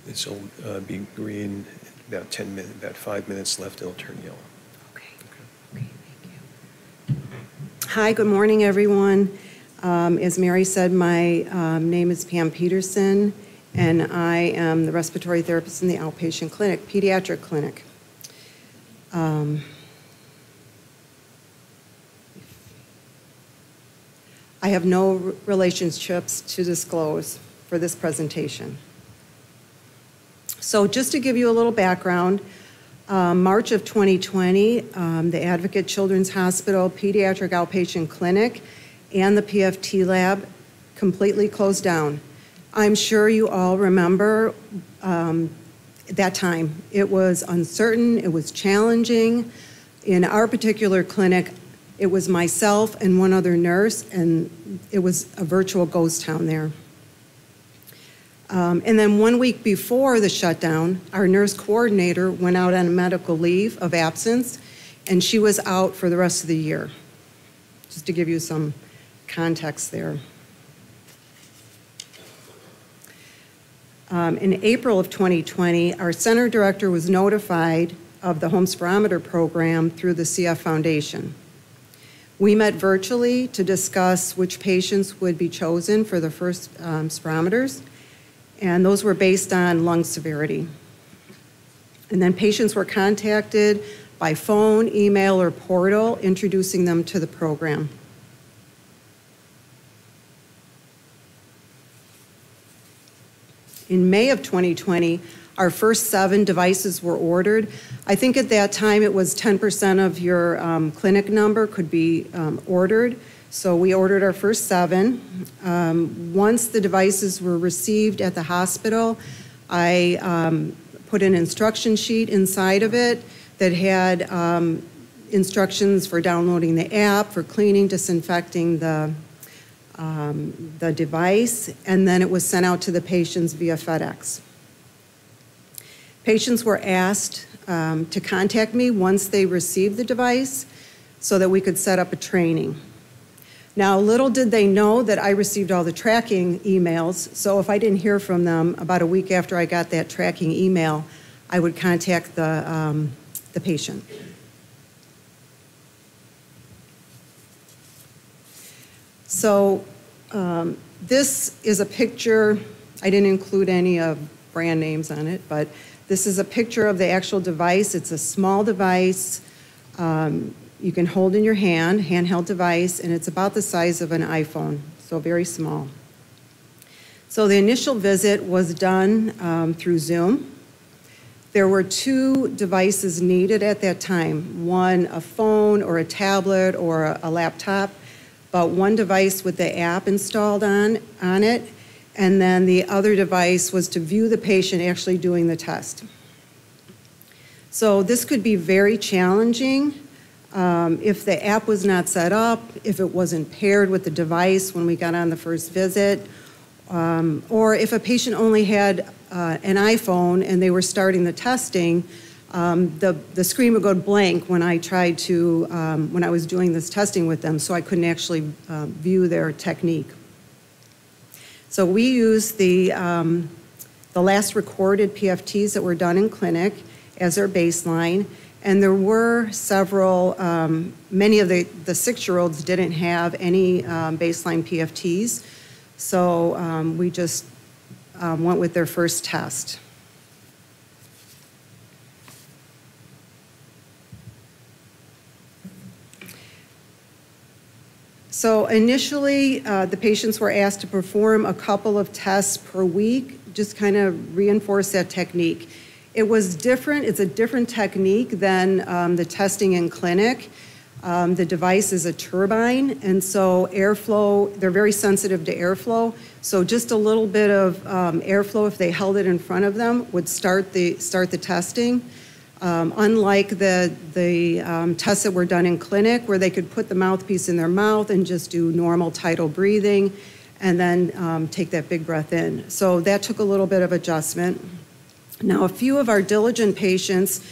this will uh, be green, about ten minutes, about five minutes left, it'll turn yellow. Hi, good morning, everyone. Um, as Mary said, my um, name is Pam Peterson, and I am the respiratory therapist in the outpatient clinic, pediatric clinic. Um, I have no relationships to disclose for this presentation. So just to give you a little background, Uh, March of twenty twenty, um, the Advocate Children's Hospital Pediatric Outpatient Clinic and the P F T Lab completely closed down. I'm sure you all remember um, that time. It was uncertain, it was challenging. In our particular clinic, it was myself and one other nurse, and it was a virtual ghost town there. Um, and then one week before the shutdown, our nurse coordinator went out on a medical leave of absence, and she was out for the rest of the year, just to give you some context there. Um, in April of twenty twenty, our center director was notified of the home spirometer program through the C F Foundation. We met virtually to discuss which patients would be chosen for the first um, spirometers. And those were based on lung severity. And then patients were contacted by phone, email, or portal, introducing them to the program. In May of twenty twenty, our first seven devices were ordered. I think at that time it was ten percent of your um, clinic number could be um, ordered. So we ordered our first seven. Um, once the devices were received at the hospital, I um, put an instruction sheet inside of it that had um, instructions for downloading the app, for cleaning, disinfecting the, um, the device, and then it was sent out to the patients via FedEx. Patients were asked um, to contact me once they received the device so that we could set up a training. Now, little did they know that I received all the tracking emails, so if I didn't hear from them about a week after I got that tracking email, I would contact the, um, the patient. So um, this is a picture. I didn't include any of brand names on it, but this is a picture of the actual device. It's a small device um, you can hold in your hand, handheld device, and it's about the size of an iPhone, so very small. So the initial visit was done um, through Zoom. There were two devices needed at that time, one a phone or a tablet or a, a laptop, but one device with the app installed on, on it, and then the other device was to view the patient actually doing the test. So this could be very challenging um, if the app was not set up, if it wasn't paired with the device when we got on the first visit, um, or if a patient only had uh, an iPhone and they were starting the testing, um, the, the screen would go blank when I tried to, um, when I was doing this testing with them, so I couldn't actually uh, view their technique. So we used the, um, the last recorded P F Ts that were done in clinic as our baseline, and there were several, um, many of the, the six-year-olds didn't have any um, baseline P F Ts, so um, we just um, went with their first test. So initially, uh, the patients were asked to perform a couple of tests per week, just kind of reinforce that technique. It was different. It's a different technique than um, the testing in clinic. Um, the device is a turbine, and so airflow, they're very sensitive to airflow. So just a little bit of um, airflow, if they held it in front of them, would start the, start the testing. Um, unlike the, the um, tests that were done in clinic where they could put the mouthpiece in their mouth and just do normal tidal breathing and then um, take that big breath in. So that took a little bit of adjustment. Now, a few of our diligent patients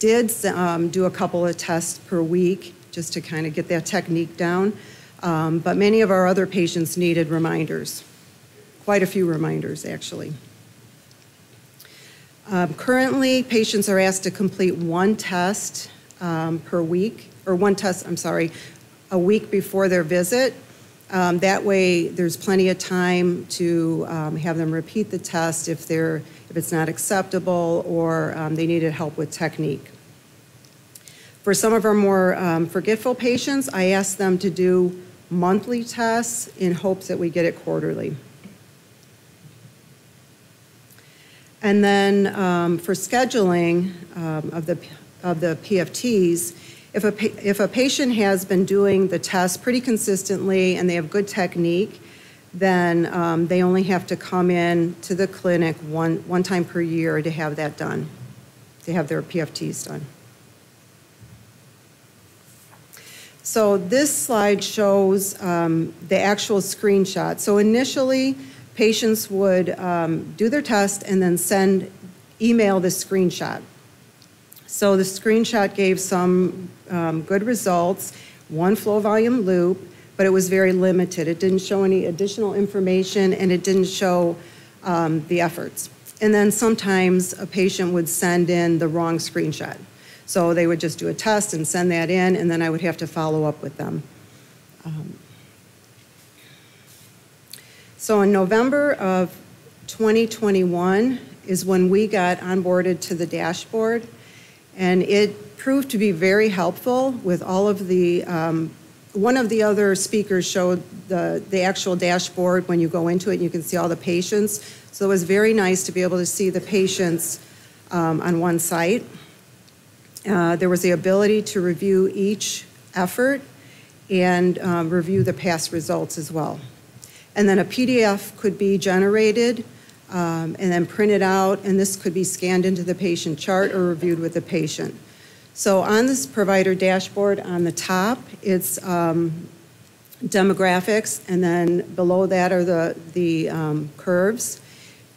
did um, do a couple of tests per week just to kind of get that technique down, um, but many of our other patients needed reminders, quite a few reminders actually. Um, currently, patients are asked to complete one test um, per week, or one test, I'm sorry, a week before their visit. Um, that way, there's plenty of time to um, have them repeat the test if, they're, if it's not acceptable or um, they needed help with technique. For some of our more um, forgetful patients, I ask them to do monthly tests in hopes that we get it quarterly. And then um, for scheduling um, of, the, of the P F Ts, if a, pa if a patient has been doing the test pretty consistently and they have good technique, then um, they only have to come in to the clinic one, one time per year to have that done, to have their P F Ts done. So this slide shows um, the actual screenshot. So initially, patients would um, do their test and then send, email the screenshot. So the screenshot gave some um, good results, one flow volume loop, but it was very limited. It didn't show any additional information and it didn't show um, the efforts. And then sometimes a patient would send in the wrong screenshot. So they would just do a test and send that in, and then I would have to follow up with them. Um, So in November of twenty twenty-one is when we got onboarded to the dashboard, And it proved to be very helpful with all of the, um, one of the other speakers showed the, the actual dashboard when you go into it and you can see all the patients. So it was very nice to be able to see the patients um, on one site. Uh, there was the ability to review each effort and um, review the past results as well. And then a P D F could be generated um, and then printed out, and this could be scanned into the patient chart or reviewed with the patient. So on this provider dashboard on the top, it's um, demographics, and then below that are the, the um, curves.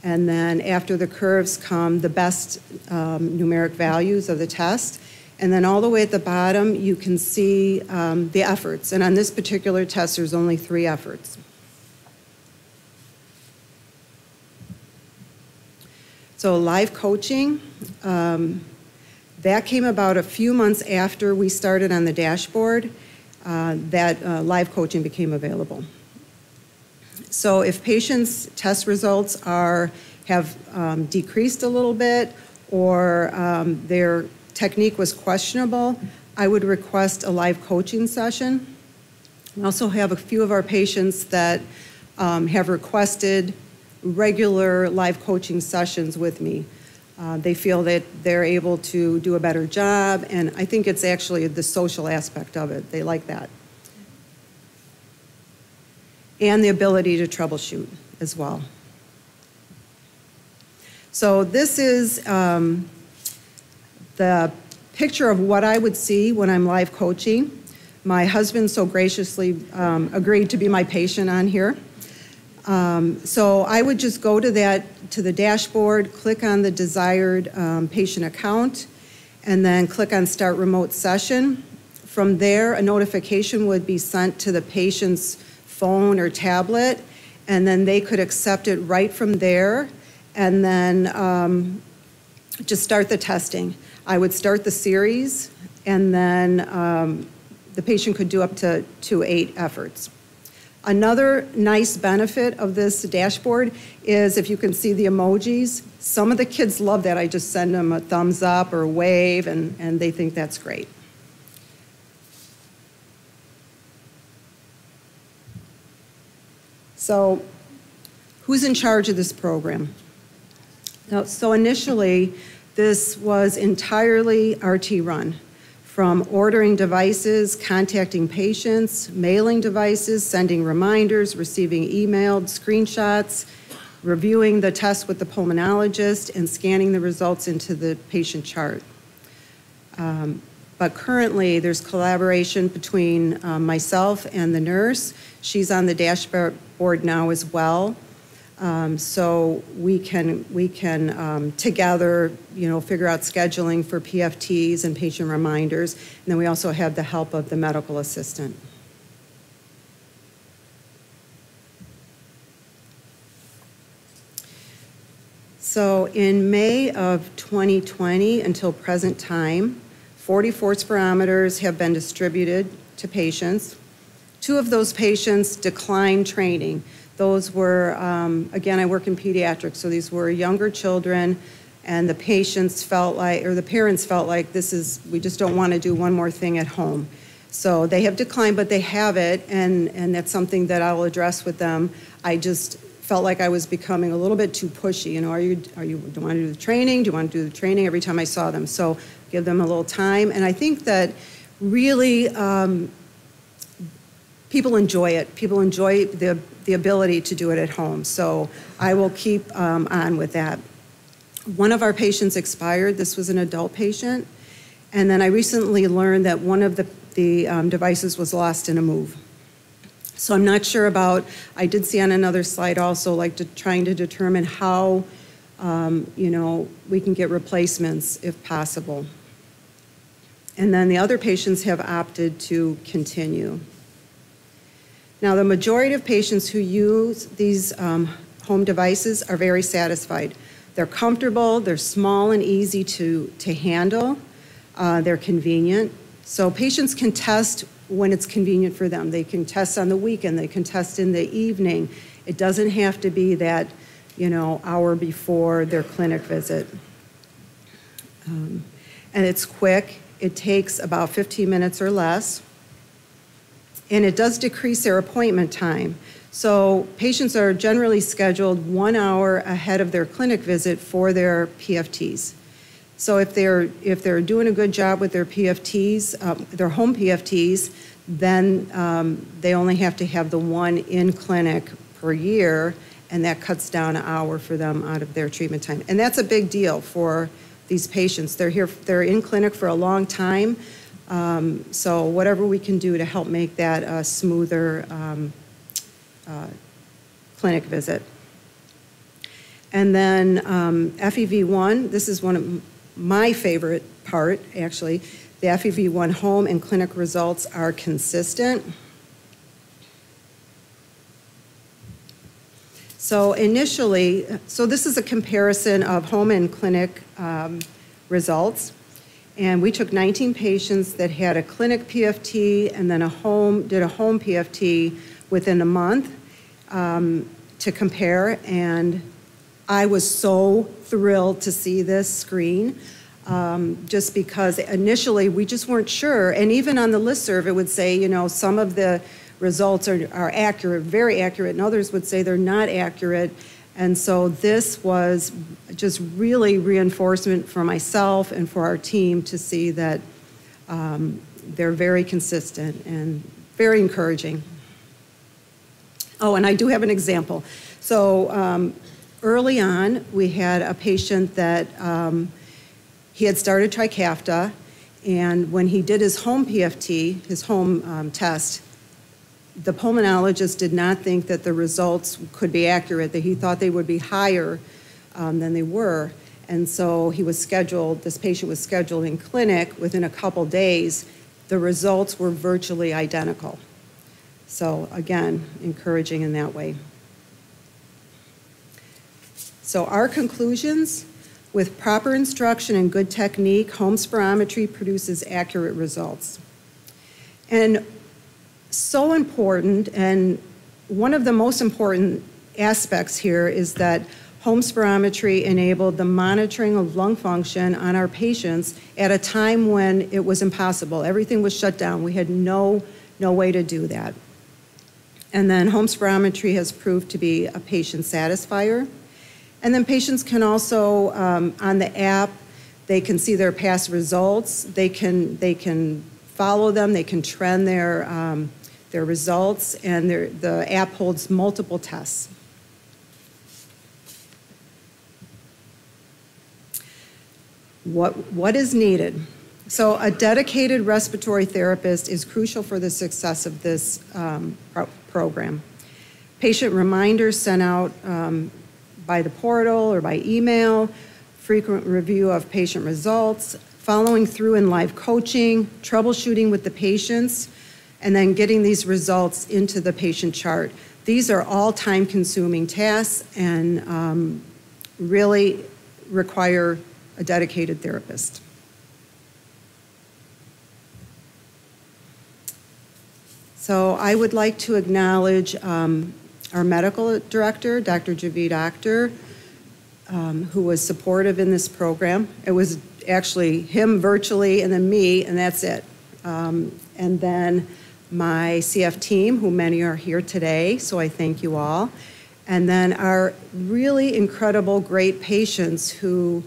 And then after the curves come the best um, numeric values of the test. And then all the way at the bottom, you can see um, the efforts. And on this particular test, there's only three efforts. So live coaching, um, that came about a few months after we started on the dashboard, uh, that uh, live coaching became available. So if patients' test results are, have um, decreased a little bit, or um, their technique was questionable, I would request a live coaching session. We also have a few of our patients that um, have requested regular live coaching sessions with me. Uh, they feel that they're able to do a better job, and I think it's actually the social aspect of it. They like that. And the ability to troubleshoot as well. So this is um, the picture of what I would see when I'm live coaching. My husband so graciously um, agreed to be my patient on here. Um, so I would just go to that, to the dashboard, click on the desired um, patient account, and then click on Start Remote Session. From there, a notification would be sent to the patient's phone or tablet, and then they could accept it right from there, and then um, just start the testing. I would start the series, and then um, the patient could do up to, to eight efforts. Another nice benefit of this dashboard is, if you can see the emojis, some of the kids love that. I just send them a thumbs up or wave, and, and they think that's great. So who's in charge of this program? Now, so initially, this was entirely R T run, from ordering devices, contacting patients, mailing devices, sending reminders, receiving emailed screenshots, reviewing the test with the pulmonologist, and scanning the results into the patient chart. Um, But currently, there's collaboration between uh, myself and the nurse. She's on the dashboard now as well, um, so we can we can um, together, you know, figure out scheduling for P F Ts and patient reminders. And then we also have the help of the medical assistant. So in May of twenty twenty until present time, forty-four spirometers have been distributed to patients. Two of those patients declined training. Those were, um, again, I work in pediatrics, so these were younger children, and the patients felt like, or the parents felt like, this is, we just don't want to do one more thing at home. So they have declined, but they have it, and, and that's something that I will address with them. I just felt like I was becoming a little bit too pushy. You know, are you, are you, do you want to do the training? Do you want to do the training? Every time I saw them. So give them a little time. And I think that really um, people enjoy it. People enjoy the, the ability to do it at home. So I will keep um, on with that. One of our patients expired. This was an adult patient. And then I recently learned that one of the, the um, devices was lost in a move. So I'm not sure about, I did see on another slide also, like to, trying to determine how, um, you know, we can get replacements if possible. And then the other patients have opted to continue. Now, the majority of patients who use these um, home devices are very satisfied. They're comfortable, they're small and easy to, to handle, uh, they're convenient. So patients can test when it's convenient for them. They can test on the weekend, they can test in the evening. It doesn't have to be that, you know, hour before their clinic visit. Um, and it's quick. It takes about fifteen minutes or less, and it does decrease their appointment time. So patients are generally scheduled one hour ahead of their clinic visit for their P F Ts. So if they're, if they're doing a good job with their P F Ts, um, their home P F Ts, then um, they only have to have the one in clinic per year, and that cuts down an hour for them out of their treatment time. And that's a big deal for these patients. They're here, they're in clinic for a long time, um, so whatever we can do to help make that a smoother um, Uh, clinic visit. And then um, F E V one, this is one of my favorite part, actually. The F E V one home and clinic results are consistent. So initially, so this is a comparison of home and clinic um, results. And we took nineteen patients that had a clinic P F T and then a home, did a home P F T within a month um, to compare, and I was so thrilled to see this screen um, just because initially we just weren't sure, and even on the listserv it would say, you know, some of the results are, are accurate, very accurate, and others would say they're not accurate. And so this was just really reinforcement for myself and for our team to see that um, they're very consistent and very encouraging. Oh, and I do have an example. So um, early on, we had a patient that um, he had started Trikafta, and when he did his home P F T, his home um, test, the pulmonologist did not think that the results could be accurate, that he thought they would be higher um, than they were. And so he was scheduled, this patient was scheduled in clinic within a couple days. The results were virtually identical. So again, encouraging in that way. So our conclusions: with proper instruction and good technique, home spirometry produces accurate results. And so important, and one of the most important aspects here is that home spirometry enabled the monitoring of lung function on our patients at a time when it was impossible. Everything was shut down. We had no, no way to do that. And then home spirometry has proved to be a patient satisfier. And then patients can also, um, on the app, they can see their past results. They can, they can follow them. They can trend their, um, their results. And their, the app holds multiple tests. What, what is needed? So a dedicated respiratory therapist is crucial for the success of this um, program. Patient reminders sent out um, by the portal or by email, frequent review of patient results, following through in live coaching, troubleshooting with the patients, and then getting these results into the patient chart. These are all time-consuming tasks and um, really require a dedicated therapist. So I would like to acknowledge um, our medical director, Doctor Javid Akhtar, um, who was supportive in this program. It was actually him virtually and then me, and that's it. Um, and then my C F team, who many are here today, so I thank you all. And then our really incredible, great patients who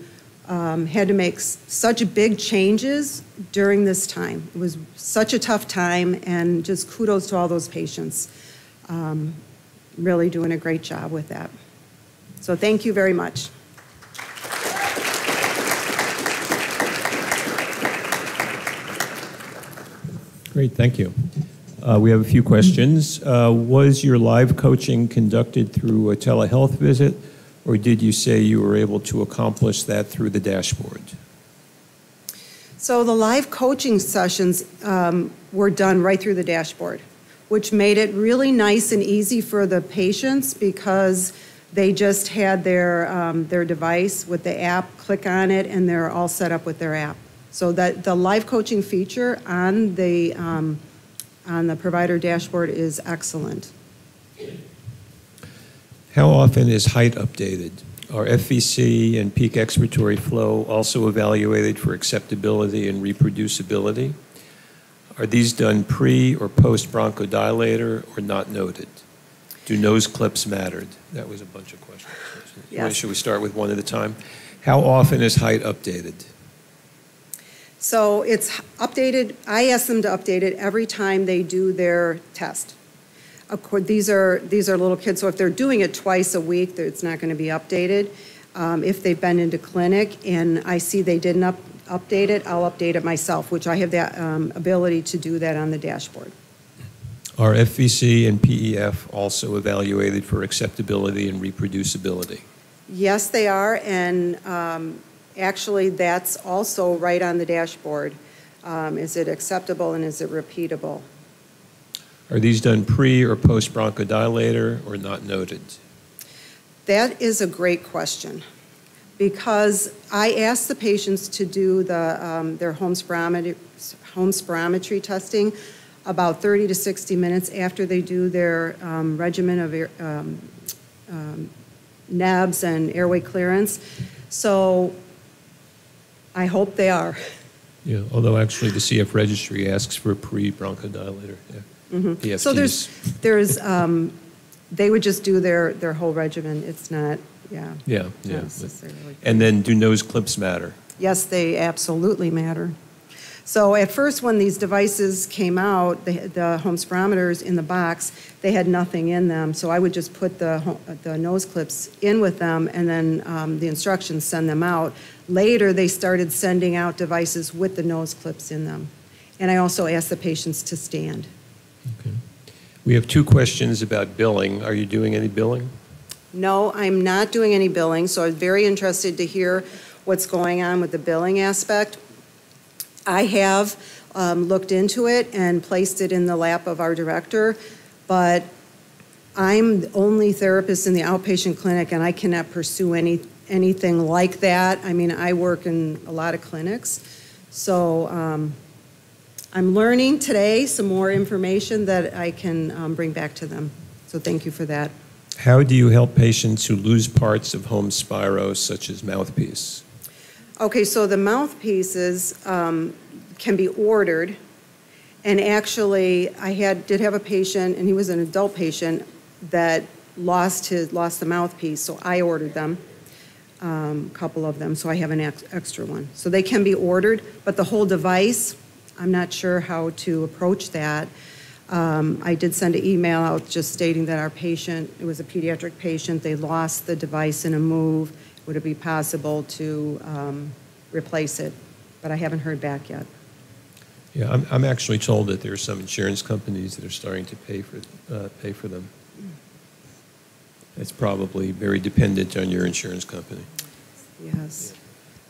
um, had to make such big changes during this time. It was such a tough time, and just kudos to all those patients. Um, really doing a great job with that. So thank you very much. Great, thank you. Uh, we have a few questions. Uh, was your live coaching conducted through a telehealth visit, or did you say you were able to accomplish that through the dashboard? So the live coaching sessions um, were done right through the dashboard, which made it really nice and easy for the patients because they just had their, um, their device with the app, click on it, and they're all set up with their app. So that the live coaching feature on the, um, on the provider dashboard is excellent. How often is height updated? Are F V C and peak expiratory flow also evaluated for acceptability and reproducibility? Are these done pre or post bronchodilator or not noted? Do nose clips matter? That was a bunch of questions. Yes. Should we start with one at a time? How often is height updated? So it's updated, I ask them to update it every time they do their test. Of course, these are, these are little kids, so if they're doing it twice a week, it's not going to be updated. Um, if they've been into clinic and I see they didn't up, update it, I'll update it myself, which I have that um, ability to do that on the dashboard. Are F V C and P E F also evaluated for acceptability and reproducibility? Yes, they are, and um, actually that's also right on the dashboard. Um, is it acceptable and is it repeatable? Are these done pre or post bronchodilator or not noted? That is a great question, because I ask the patients to do the, um, their home spirometry, home spirometry testing about thirty to sixty minutes after they do their um, regimen of um, um, N A B S and airway clearance. So I hope they are. Yeah, although actually the C F registry asks for a pre-bronchodilator. Yeah. Mm-hmm. So there's, there's um, they would just do their, their whole regimen. It's not, yeah. Yeah, yeah. Necessarily. And then do nose clips matter? Yes, they absolutely matter. So at first when these devices came out, the, the home spirometers in the box, they had nothing in them. So I would just put the, the nose clips in with them and then um, the instructions send them out. Later they started sending out devices with the nose clips in them. And I also asked the patients to stand. Okay. We have two questions about billing. Are you doing any billing? No, I'm not doing any billing. So I'm very interested to hear what's going on with the billing aspect. I have um, looked into it and placed it in the lap of our director, but I'm the only therapist in the outpatient clinic and I cannot pursue any anything like that. I mean, I work in a lot of clinics. So um, I'm learning today some more information that I can um, bring back to them. So thank you for that. How do you help patients who lose parts of home spiro, such as mouthpiece? Okay, so the mouthpieces um, can be ordered, and actually I had did have a patient, and he was an adult patient, that lost his lost the mouthpiece, so I ordered them, um, a couple of them, so I have an ex extra one. So they can be ordered, but the whole device, I'm not sure how to approach that. Um, I did send an email out just stating that our patient, it was a pediatric patient, they lost the device in a move. Would it be possible to um, replace it? But I haven't heard back yet. Yeah, I'm, I'm actually told that there are some insurance companies that are starting to pay for, uh, pay for them. It's probably very dependent on your insurance company. Yes.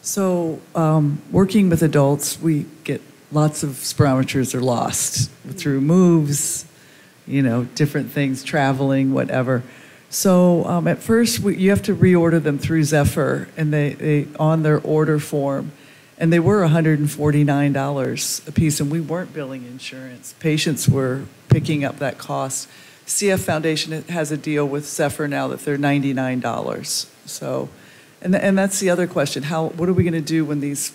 So um, working with adults, we get lots of spirometers are lost through moves, you know, different things, traveling, whatever. So um, at first, we, you have to reorder them through Zephyr, and they, they on their order form, and they were one hundred forty-nine dollars a piece, and we weren't billing insurance. Patients were picking up that cost. C F Foundation has a deal with Zephyr now that they're ninety-nine dollars. So, and and that's the other question: how what are we going to do when these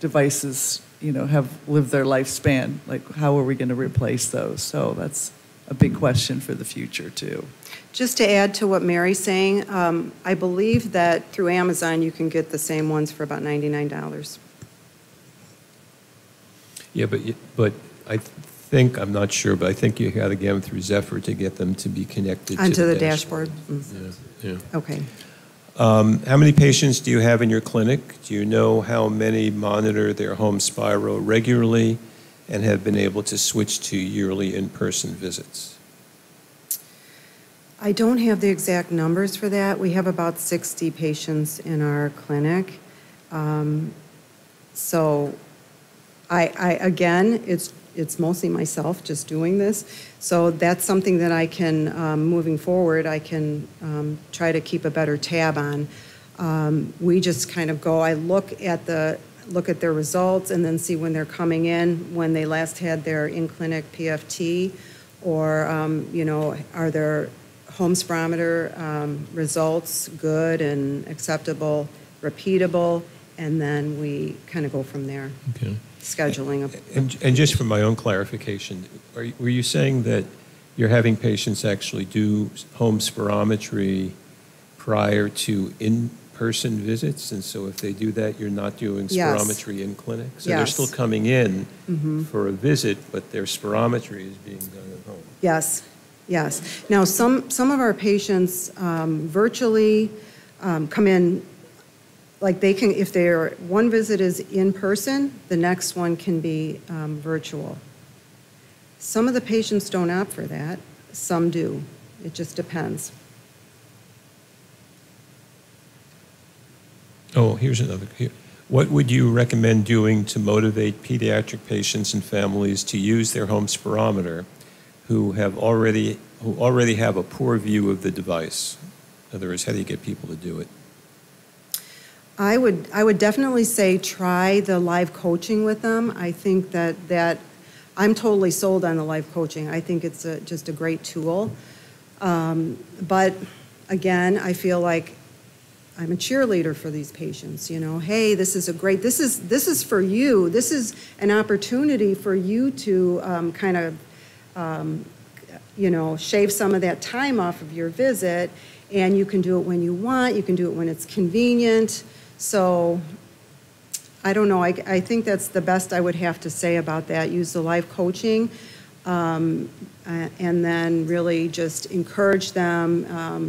devices, you know, have lived their lifespan? Like, how are we going to replace those? So that's a big question for the future too. Just to add to what Mary's saying, um, I believe that through Amazon you can get the same ones for about ninety-nine dollars. Yeah, but but I think, I'm not sure, but I think you had to get them through Zephyr to get them to be connected onto to the, the dashboard. dashboard. Mm-hmm. Yeah, yeah. Okay. Um, how many patients do you have in your clinic? Do you know how many monitor their home spiro regularly and have been able to switch to yearly in-person visits? I don't have the exact numbers for that. We have about sixty patients in our clinic. Um, so I, I, again, it's, it's mostly myself just doing this. So that's something that I can, um, moving forward, I can um, try to keep a better tab on. Um, we just kind of go, I look at the look at their results and then see when they're coming in, when they last had their in-clinic P F T, or, um, you know, are there home spirometer um, results, good and acceptable, repeatable, and then we kind of go from there. Okay. Scheduling. A, and, and just for my own clarification, are you, were you saying that you're having patients actually do home spirometry prior to in-person visits? And so if they do that, you're not doing spirometry yes. in clinics? So yes. they're still coming in mm-hmm. for a visit, but their spirometry is being done at home? Yes. Yes. Now, some, some of our patients um, virtually um, come in, like they can, if their one visit is in person, the next one can be um, virtual. Some of the patients don't opt for that. Some do. It just depends. Oh, here's another. Here. What would you recommend doing to motivate pediatric patients and families to use their home spirometer who have already who already have a poor view of the device? In other words, how do you get people to do it? I would I would definitely say try the live coaching with them. I think that that I'm totally sold on the live coaching. I think it's a, just a great tool. Um, but again, I feel like I'm a cheerleader for these patients. You know, hey, this is a great, this is this is for you. This is an opportunity for you to um, kind of Um, you know, shave some of that time off of your visit, and you can do it when you want, you can do it when it's convenient. So, I don't know, I, I think that's the best I would have to say about that. Use the live coaching, um, and then really just encourage them, um,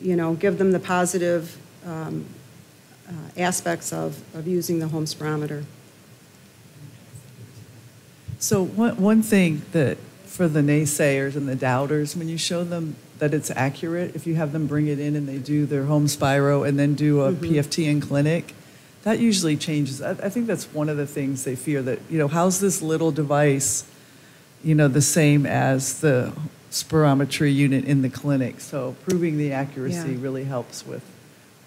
you know, give them the positive um, uh, aspects of, of using the home spirometer. So one, one thing that for the naysayers and the doubters, when you show them that it's accurate, if you have them bring it in and they do their home spiro and then do a mm-hmm. P F T in clinic, that usually changes. I, I think that's one of the things they fear, that, you know, how's this little device, you know, the same as the spirometry unit in the clinic? So proving the accuracy yeah. really helps with,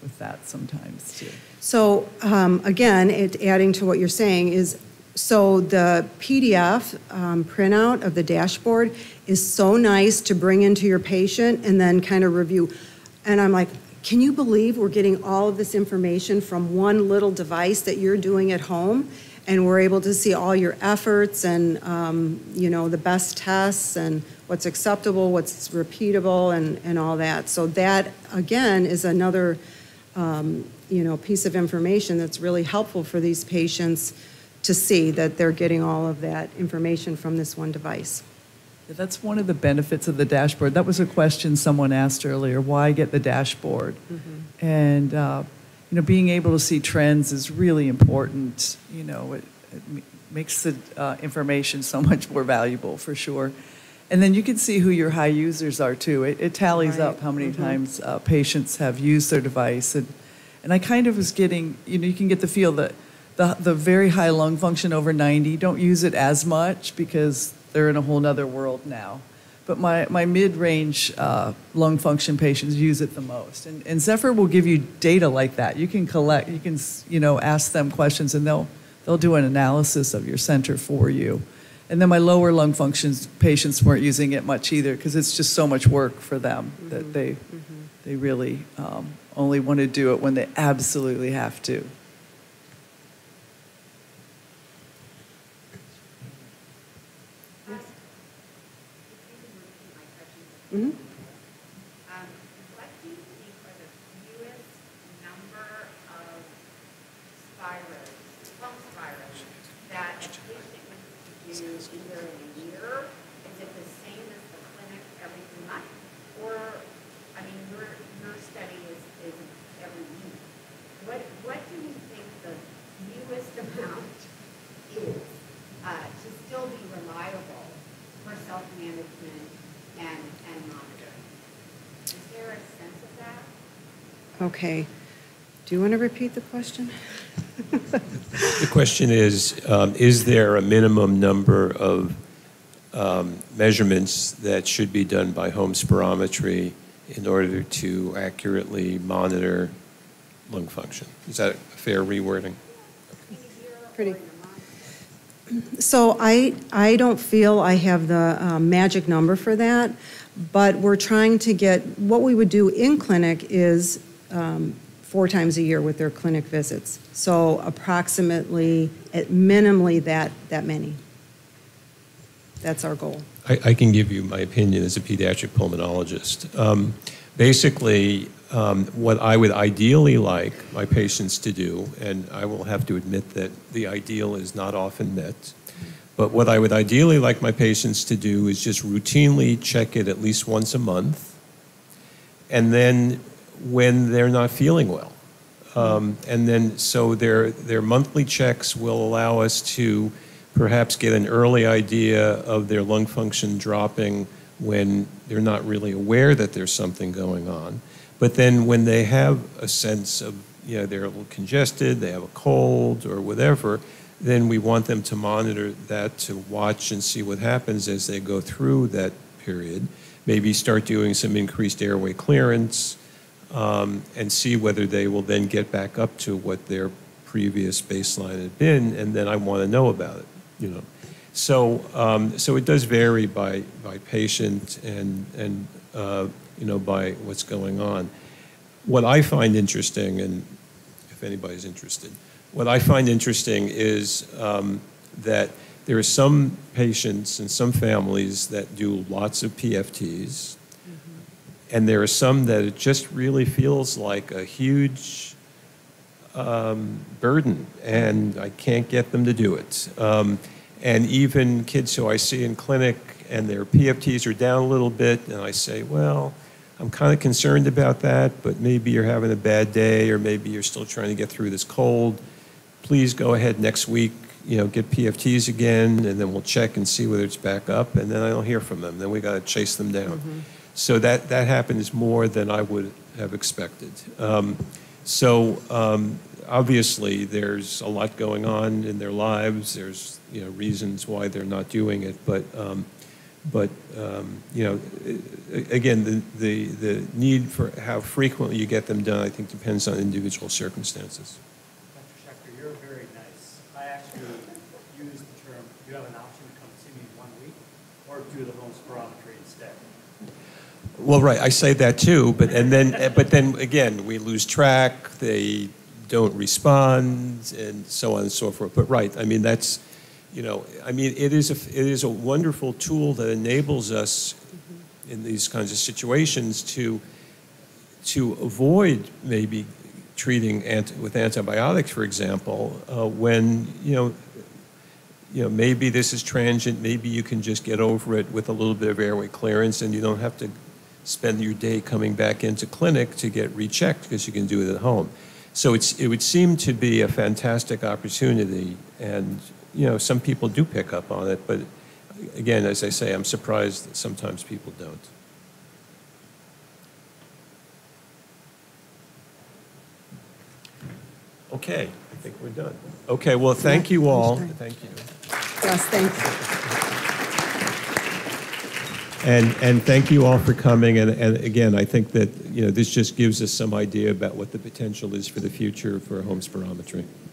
with that sometimes too. So um, again, it, adding to what you're saying is, so the P D F um, printout of the dashboard is so nice to bring into your patient and then kind of review. And I'm like, can you believe we're getting all of this information from one little device that you're doing at home? And we're able to see all your efforts and, um, you know, the best tests and what's acceptable, what's repeatable, and, and all that. So that, again, is another, um, you know, piece of information that's really helpful for these patients to see that they're getting all of that information from this one device. That's one of the benefits of the dashboard. That was a question someone asked earlier, why get the dashboard? Mm-hmm. And uh, you know, being able to see trends is really important. You know, it, it makes the uh, information so much more valuable, for sure. And then you can see who your high users are too. It, it tallies right. up how many mm-hmm. times uh, patients have used their device. And, and I kind of was getting, you know, you can get the feel that The, the very high lung function over ninety, don't use it as much because they're in a whole nother world now. But my, my mid-range uh, lung function patients use it the most. And, and Zephyr will give you data like that. You can collect, you can, you know, ask them questions and they'll, they'll do an analysis of your center for you. And then my lower lung function patients weren't using it much either because it's just so much work for them mm-hmm. that they, mm-hmm. they really um, only want to do it when they absolutely have to. Mm-hmm. Um, what do you think are the fewest number of spiros, home spiros, that a patient would do either in a year? Is it the same as the clinic every month? Or, I mean, your, your study is, is every week. What, what do you think the fewest amount is uh, to still be reliable for self-management? And, and monitoring. Is there a sense of that? Okay. Do you want to repeat the question? The question is, um, is there a minimum number of um, measurements that should be done by home spirometry in order to accurately monitor lung function? Is that a fair rewording? Pretty. So I, I don't feel I have the uh, magic number for that, but we're trying to get, what we would do in clinic is um, four times a year with their clinic visits. So approximately, at minimally that, that many. That's our goal. I, I can give you my opinion as a pediatric pulmonologist. Um, basically, Um, what I would ideally like my patients to do, and I will have to admit that the ideal is not often met, but what I would ideally like my patients to do is just routinely check it at least once a month, and then when they're not feeling well. Um, and then so their, their monthly checks will allow us to perhaps get an early idea of their lung function dropping when they're not really aware that there's something going on. But then when they have a sense of, you know, they're a little congested, they have a cold or whatever, then we want them to monitor that, to watch and see what happens as they go through that period. Maybe start doing some increased airway clearance um, and see whether they will then get back up to what their previous baseline had been, and then I want to know about it, you know. So, um, so it does vary by, by patient and, and uh, you know, by what's going on. What I find interesting, and if anybody's interested, what I find interesting is um, that there are some patients and some families that do lots of P F Ts, mm-hmm. and there are some that it just really feels like a huge um, burden, and I can't get them to do it. Um, and even kids who I see in clinic and their P F Ts are down a little bit, and I say, well, I'm kind of concerned about that, but maybe you're having a bad day, or maybe you're still trying to get through this cold. Please go ahead next week, you know, get P F Ts again, and then we'll check and see whether it's back up, and then I don't hear from them. Then we got to chase them down. Mm-hmm. So that, that happens more than I would have expected. Um, so um, obviously there's a lot going on in their lives. There's, you know, reasons why they're not doing it, but um, But, um, you know, again, the, the, the need for how frequently you get them done, I think, depends on individual circumstances. Doctor Schechter, you're very nice. I actually use the term, you have an option to come see me one week or do the home spirometry instead. Well, right, I say that too, but, and then, but then, again, we lose track, they don't respond, and so on and so forth. But, right, I mean, that's... You know, I mean, it is, a, it is a wonderful tool that enables us in these kinds of situations to, to avoid maybe treating anti, with antibiotics, for example, uh, when, you know, you know, maybe this is transient, maybe you can just get over it with a little bit of airway clearance and you don't have to spend your day coming back into clinic to get rechecked because you can do it at home. So it's, it would seem to be a fantastic opportunity, and you know, some people do pick up on it, but again, as I say, I'm surprised that sometimes people don't. Okay, I think we're done. Okay, well, thank you all. Thank you. Yes, thanks. And, and thank you all for coming, and, and again, I think that, you know, this just gives us some idea about what the potential is for the future for home spirometry.